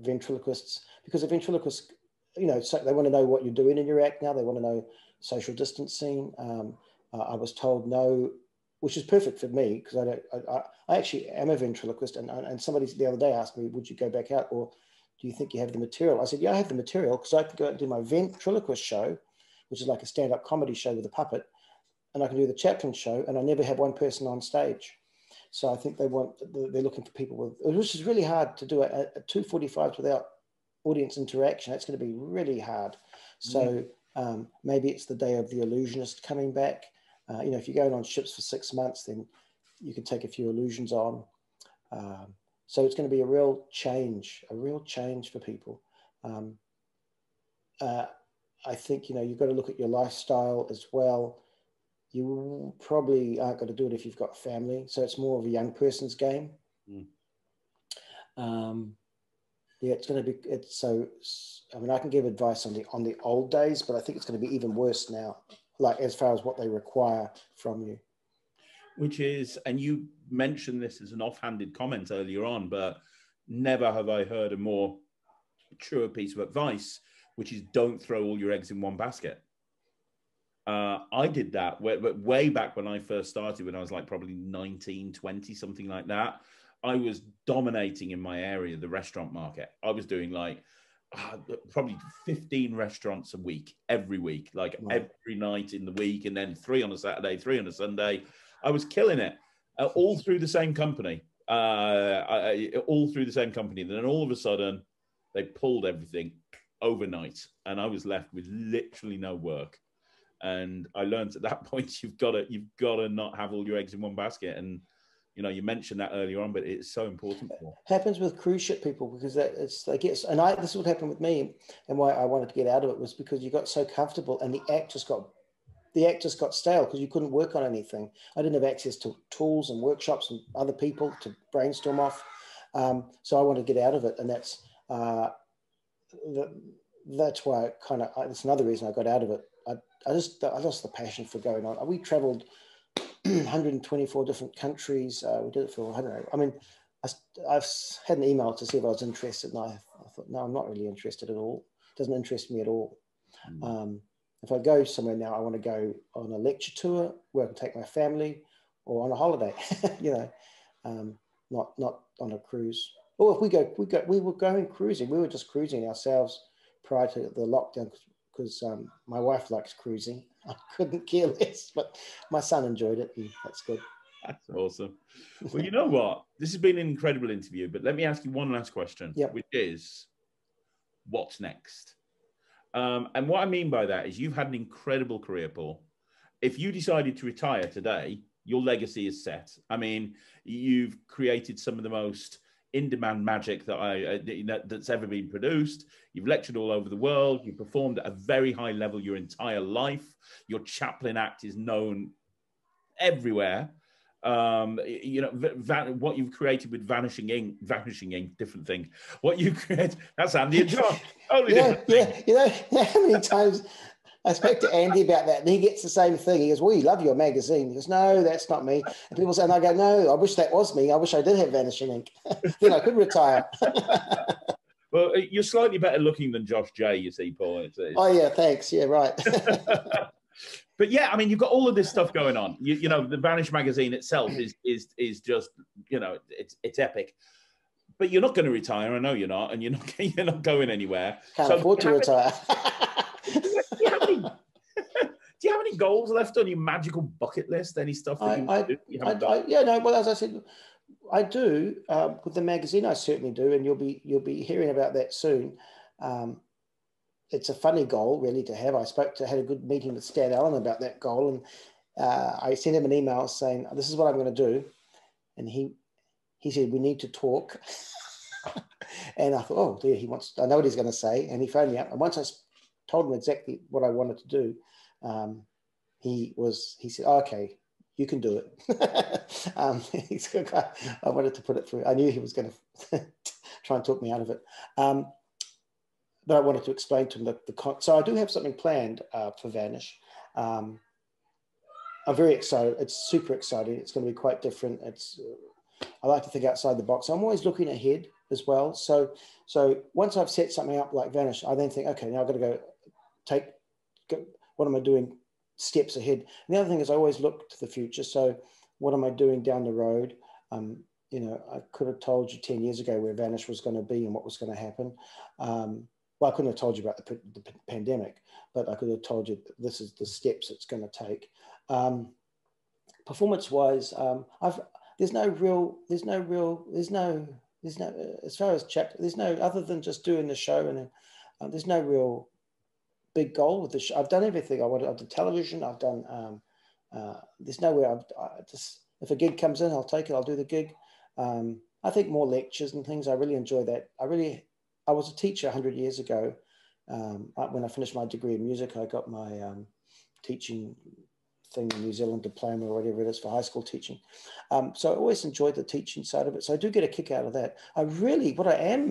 ventriloquists, because a ventriloquist, you know, so they want to know what you're doing in your act now. They want to know social distancing. Um, uh, I was told no, which is perfect for me, because I don't. I, I, I actually am a ventriloquist, and, and somebody the other day asked me, would you go back out, or do you think you have the material? I said, yeah, I have the material, because I can go out and do my ventriloquist show, which is like a stand-up comedy show with a puppet, and I can do the Chaplin show, and I never have one person on stage. So I think they want, they're looking for people with, which is really hard to do a, a two forty-fives without audience interaction. That's going to be really hard. So mm. um, maybe it's the day of the illusionist coming back. Uh, you know, if you're going on ships for six months, then you can take a few illusions on. Um, so it's going to be a real change, a real change for people. Um, uh, I think, you know, you've got to look at your lifestyle as well. You probably aren't going to do it if you've got family. So it's more of a young person's game. Mm. Um, yeah, it's going to be, it's so, I mean, I can give advice on the, on the old days, but I think it's going to be even worse now, like as far as what they require from you. Which is, and you mentioned this as an offhanded comment earlier on, but never have I heard a more truer piece of advice, which is don't throw all your eggs in one basket. Uh, I did that way, way back when I first started, when I was like probably nineteen, twenty, something like that. I was dominating in my area, the restaurant market. I was doing like uh, probably fifteen restaurants a week, every week, like wow. every night in the week, and then three on a Saturday, three on a Sunday. I was killing it uh, all through the same company, uh, I, all through the same company. And then all of a sudden they pulled everything overnight, and I was left with literally no work. And I learned at that point, you've got to, you've got to not have all your eggs in one basket. And, you know, you mentioned that earlier on, but it's so important. It happens with cruise ship people, because that it's, I guess, and I, this is what happened with me, and why I wanted to get out of it was because you got so comfortable and the act just got the actors got stale because you couldn't work on anything. I didn't have access to tools and workshops and other people to brainstorm off. Um, so I wanted to get out of it. And that's, uh, the, that's why I kind of, that's another reason I got out of it. I, I just, I lost the passion for going on. We traveled one hundred twenty-four different countries. Uh, we did it for, I don't know. I mean, I, I've had an email to see if I was interested, and I, I thought, no, I'm not really interested at all. It doesn't interest me at all. Mm. Um, if I go somewhere now, I want to go on a lecture tour where I can take my family, or on a holiday, you know, um, not, not on a cruise. Or if we go, we go, we were going cruising. We were just cruising ourselves prior to the lockdown, because um, my wife likes cruising. I couldn't care less, but my son enjoyed it, and that's good. That's awesome. Well, you know what? This has been an incredible interview, but let me ask you one last question, yep. which is, what's next? Um, and what I mean by that is, you've had an incredible career, Paul. If you decided to retire today, your legacy is set. I mean, you've created some of the most in-demand magic that I uh, that's ever been produced. You've lectured all over the world. You've performed at a very high level your entire life. Your Chaplin act is known everywhere. Um, you know, what you've created with Vanishing Ink, Vanishing Ink, different thing. What you create, that's Andy and John. Totally yeah, yeah. You know how many times I spoke to Andy about that, and he gets the same thing. He goes, "Well, you love your magazine." He goes, "No, that's not me." And people say, and I go, "No, I wish that was me. I wish I did have Vanishing Ink. Then I could retire." Well, you're slightly better looking than Josh Jay, you see, Paul. It's, it's... Oh yeah, thanks. Yeah, right. But yeah, I mean, you've got all of this stuff going on. You, you know, the Vanish magazine itself is is is just, you know, it's it's epic. But you're not going to retire, I know you're not, and you're not you're not going anywhere. Can't so afford to retire. Any, do, you have any, do you have any goals left on your magical bucket list? Any stuff that I, you, I, do, you haven't I, done? I, yeah, no. Well, as I said, I do uh, with the magazine. I certainly do, and you'll be you'll be hearing about that soon. Um, It's a funny goal, really, to have. I spoke to, had a good meeting with Stan Allen about that goal, and uh, I sent him an email saying, "This is what I'm going to do," and he he said, "We need to talk." And I thought, "Oh dear, he wants." I know what he's going to say, and he phoned me up. And once I told him exactly what I wanted to do, um, he was he said, oh, "Okay, you can do it." um, he's, I wanted to put it through. I knew he was going to try and talk me out of it. Um, But I wanted to explain to him the, the con so I do have something planned uh, for Vanish. Um, I'm very excited. It's super exciting. It's going to be quite different. It's uh, I like to think outside the box. I'm always looking ahead as well. So so once I've set something up like Vanish, I then think, okay, now I've got to go take go, what am I doing steps ahead. And the other thing is, I always look to the future. So what am I doing down the road? Um, you know, I could have told you ten years ago where Vanish was going to be and what was going to happen. Um, Well, I couldn't have told you about the, the pandemic, but I could have told you that this is the steps it's going to take. Um, Performance-wise, um, I've there's no real, there's no real, there's no, there's no uh, as far as Chaplin, there's no other than just doing the show, and uh, there's no real big goal with the show. I've done everything I wanted. I've done television. I've done. Um, uh, there's nowhere. I've I just if a gig comes in, I'll take it. I'll do the gig. Um, I think more lectures and things. I really enjoy that. I really. I was a teacher one hundred years ago. Um, when I finished my degree in music, I got my um, teaching thing in New Zealand, diploma or whatever it is for high school teaching. Um, so I always enjoyed the teaching side of it. So I do get a kick out of that. I really, what I am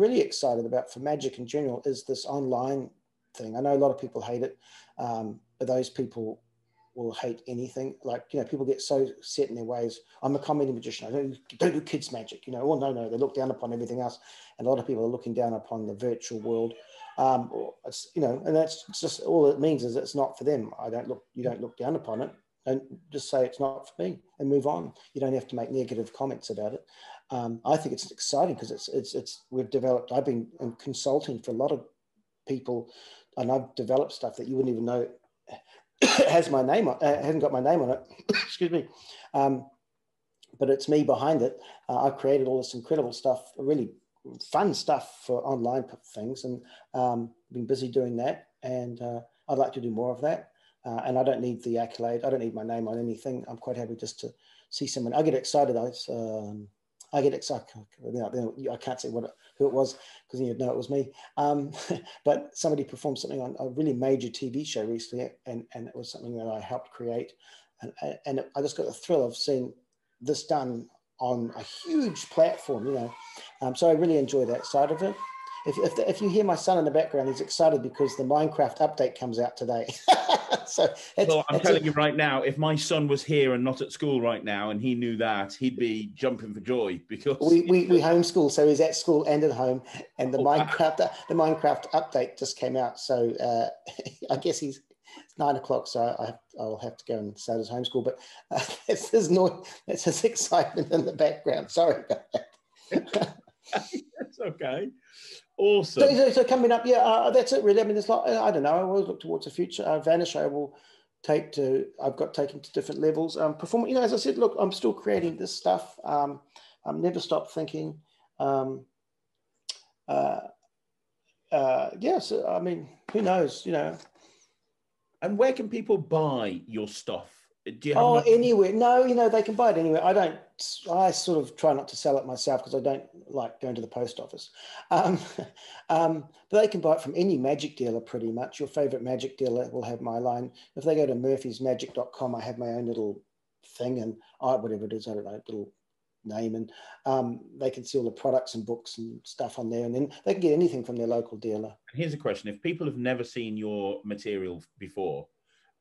really excited about for magic in general is this online thing. I know a lot of people hate it, um, but those people will hate anything. Like, you know, people get so set in their ways. I'm a comedy magician. I don't, don't do kids magic, you know. Oh, no, no, they look down upon everything else. And a lot of people are looking down upon the virtual world. Um, it's, you know, and that's just all it means is it's not for them. I don't look, you don't look down upon it, and just say it's not for me and move on. You don't have to make negative comments about it. Um, I think it's exciting because it's, it's, it's, we've developed, I've been consulting for a lot of people, and I've developed stuff that you wouldn't even know has my name on uh, hasn't got my name on it. Excuse me, um, but it's me behind it. Uh, I've created all this incredible stuff, really fun stuff for online things, and um, been busy doing that. And uh, I'd like to do more of that. Uh, and I don't need the accolade. I don't need my name on anything. I'm quite happy just to see someone. I get excited. I um, I get excited. I can't say what it, who it was, because you'd know it was me. Um, but somebody performed something on a really major T V show recently, and, and it was something that I helped create. And, and I just got the thrill of seeing this done on a huge platform, you know. Um, so I really enjoy that side of it. If, if, the, if you hear my son in the background, he's excited because the Minecraft update comes out today. So it's, well, I'm it's telling a, you right now, if my son was here and not at school right now and he knew that, he'd be jumping for joy, because we, we, we homeschool, so he's at school and at home, and the oh, Minecraft wow. the Minecraft update just came out. So uh, I guess he's it's nine o'clock, so I, I'll have to go and start his homeschool. But uh, it's his noise, it's his excitement in the background. Sorry about that. That's okay. Awesome. So, so, so coming up, yeah, uh, that's it really. I mean, there's not, I don't know, I always look towards the future. Uh, Vanish, I will take to, I've got taken to different levels. Um, performing, you know, as I said, look, I'm still creating this stuff. Um, I'm never stop thinking. Um, uh, uh, yeah, so, I mean, who knows, you know. And where can people buy your stuff? Do you have oh, much? Anywhere. No, you know, they can buy it anywhere. I don't, I sort of try not to sell it myself because I don't like going to the post office. Um, um, but they can buy it from any magic dealer, pretty much. Your favorite magic dealer will have my line. If they go to murphys magic dot com, I have my own little thing and oh, whatever it is, I don't know, little name. And um, they can see all the products and books and stuff on there. And then they can get anything from their local dealer. Here's a question. If people have never seen your material before,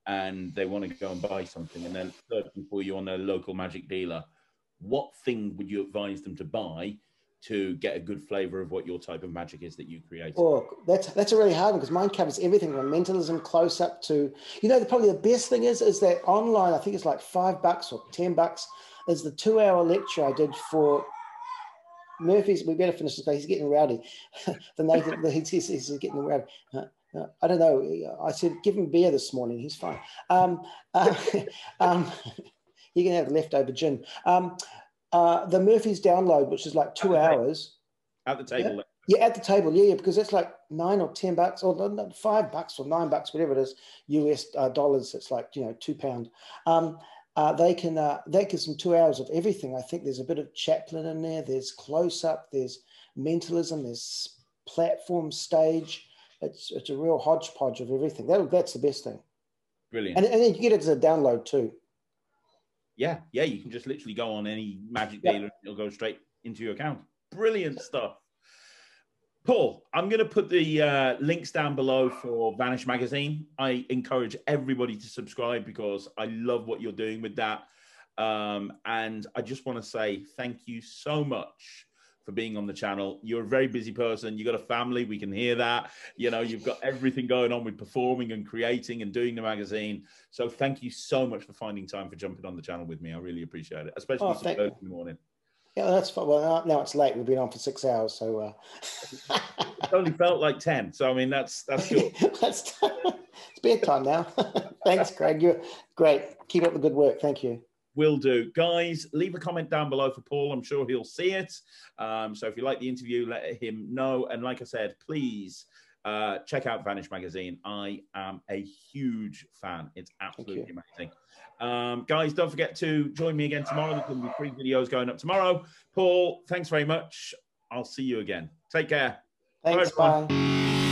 and they want to go and buy something, and then searching for you on their local magic dealer, what thing would you advise them to buy to get a good flavour of what your type of magic is that you create? Oh, that's that's a really hard one, because mine covers everything from mentalism close up to, you know, the, probably the best thing is is that online, I think it's like five bucks or ten bucks, is the two-hour lecture I did for Murphy's. We better finish this day. He's getting rowdy. the Nathan, the, he's, he's, he's getting rowdy. Uh, I don't know. I said, give him beer this morning. He's fine. Um, uh, um, you can have leftover gin. Um, uh, the Murphy's Download, which is like two at hours. Table. At the table. Yeah, yeah, at the table. Yeah, yeah, because it's like nine or ten bucks or five bucks or nine bucks, whatever it is, U S uh, dollars. It's like, you know, two pound. Um, uh, they can, uh, that gives them two hours of everything. I think there's a bit of Chaplin in there. There's close up. There's mentalism. There's platform stage. It's, it's a real hodgepodge of everything. That, that's the best thing. Brilliant. And, and then you get it as a download too. Yeah, yeah. You can just literally go on any magic dealer, yeah, and it'll go straight into your account. Brilliant stuff. Paul, I'm going to put the uh, links down below for Vanish Magazine. I encourage everybody to subscribe because I love what you're doing with that. Um, and I just want to say thank you so much for being on the channel. You're a very busy person. You got a family, we can hear that. You know, you've got everything going on with performing and creating and doing the magazine. So thank you so much for finding time for jumping on the channel with me. I really appreciate it, especially oh, early in the morning. Yeah, that's fine. Well, now it's late. We've been on for six hours, so uh... it only felt like ten. So I mean, that's that's good. That's it's bedtime now. Thanks, Craig. You're great. Keep up the good work. Thank you. Will do. Guys, leave a comment down below for Paul. I'm sure he'll see it. Um, so if you like the interview, let him know. And like I said, please uh, check out Vanish Magazine. I am a huge fan. It's absolutely amazing. Um, guys, don't forget to join me again tomorrow. There's going to be three videos going up tomorrow. Paul, thanks very much. I'll see you again. Take care. Thanks, bye. bye.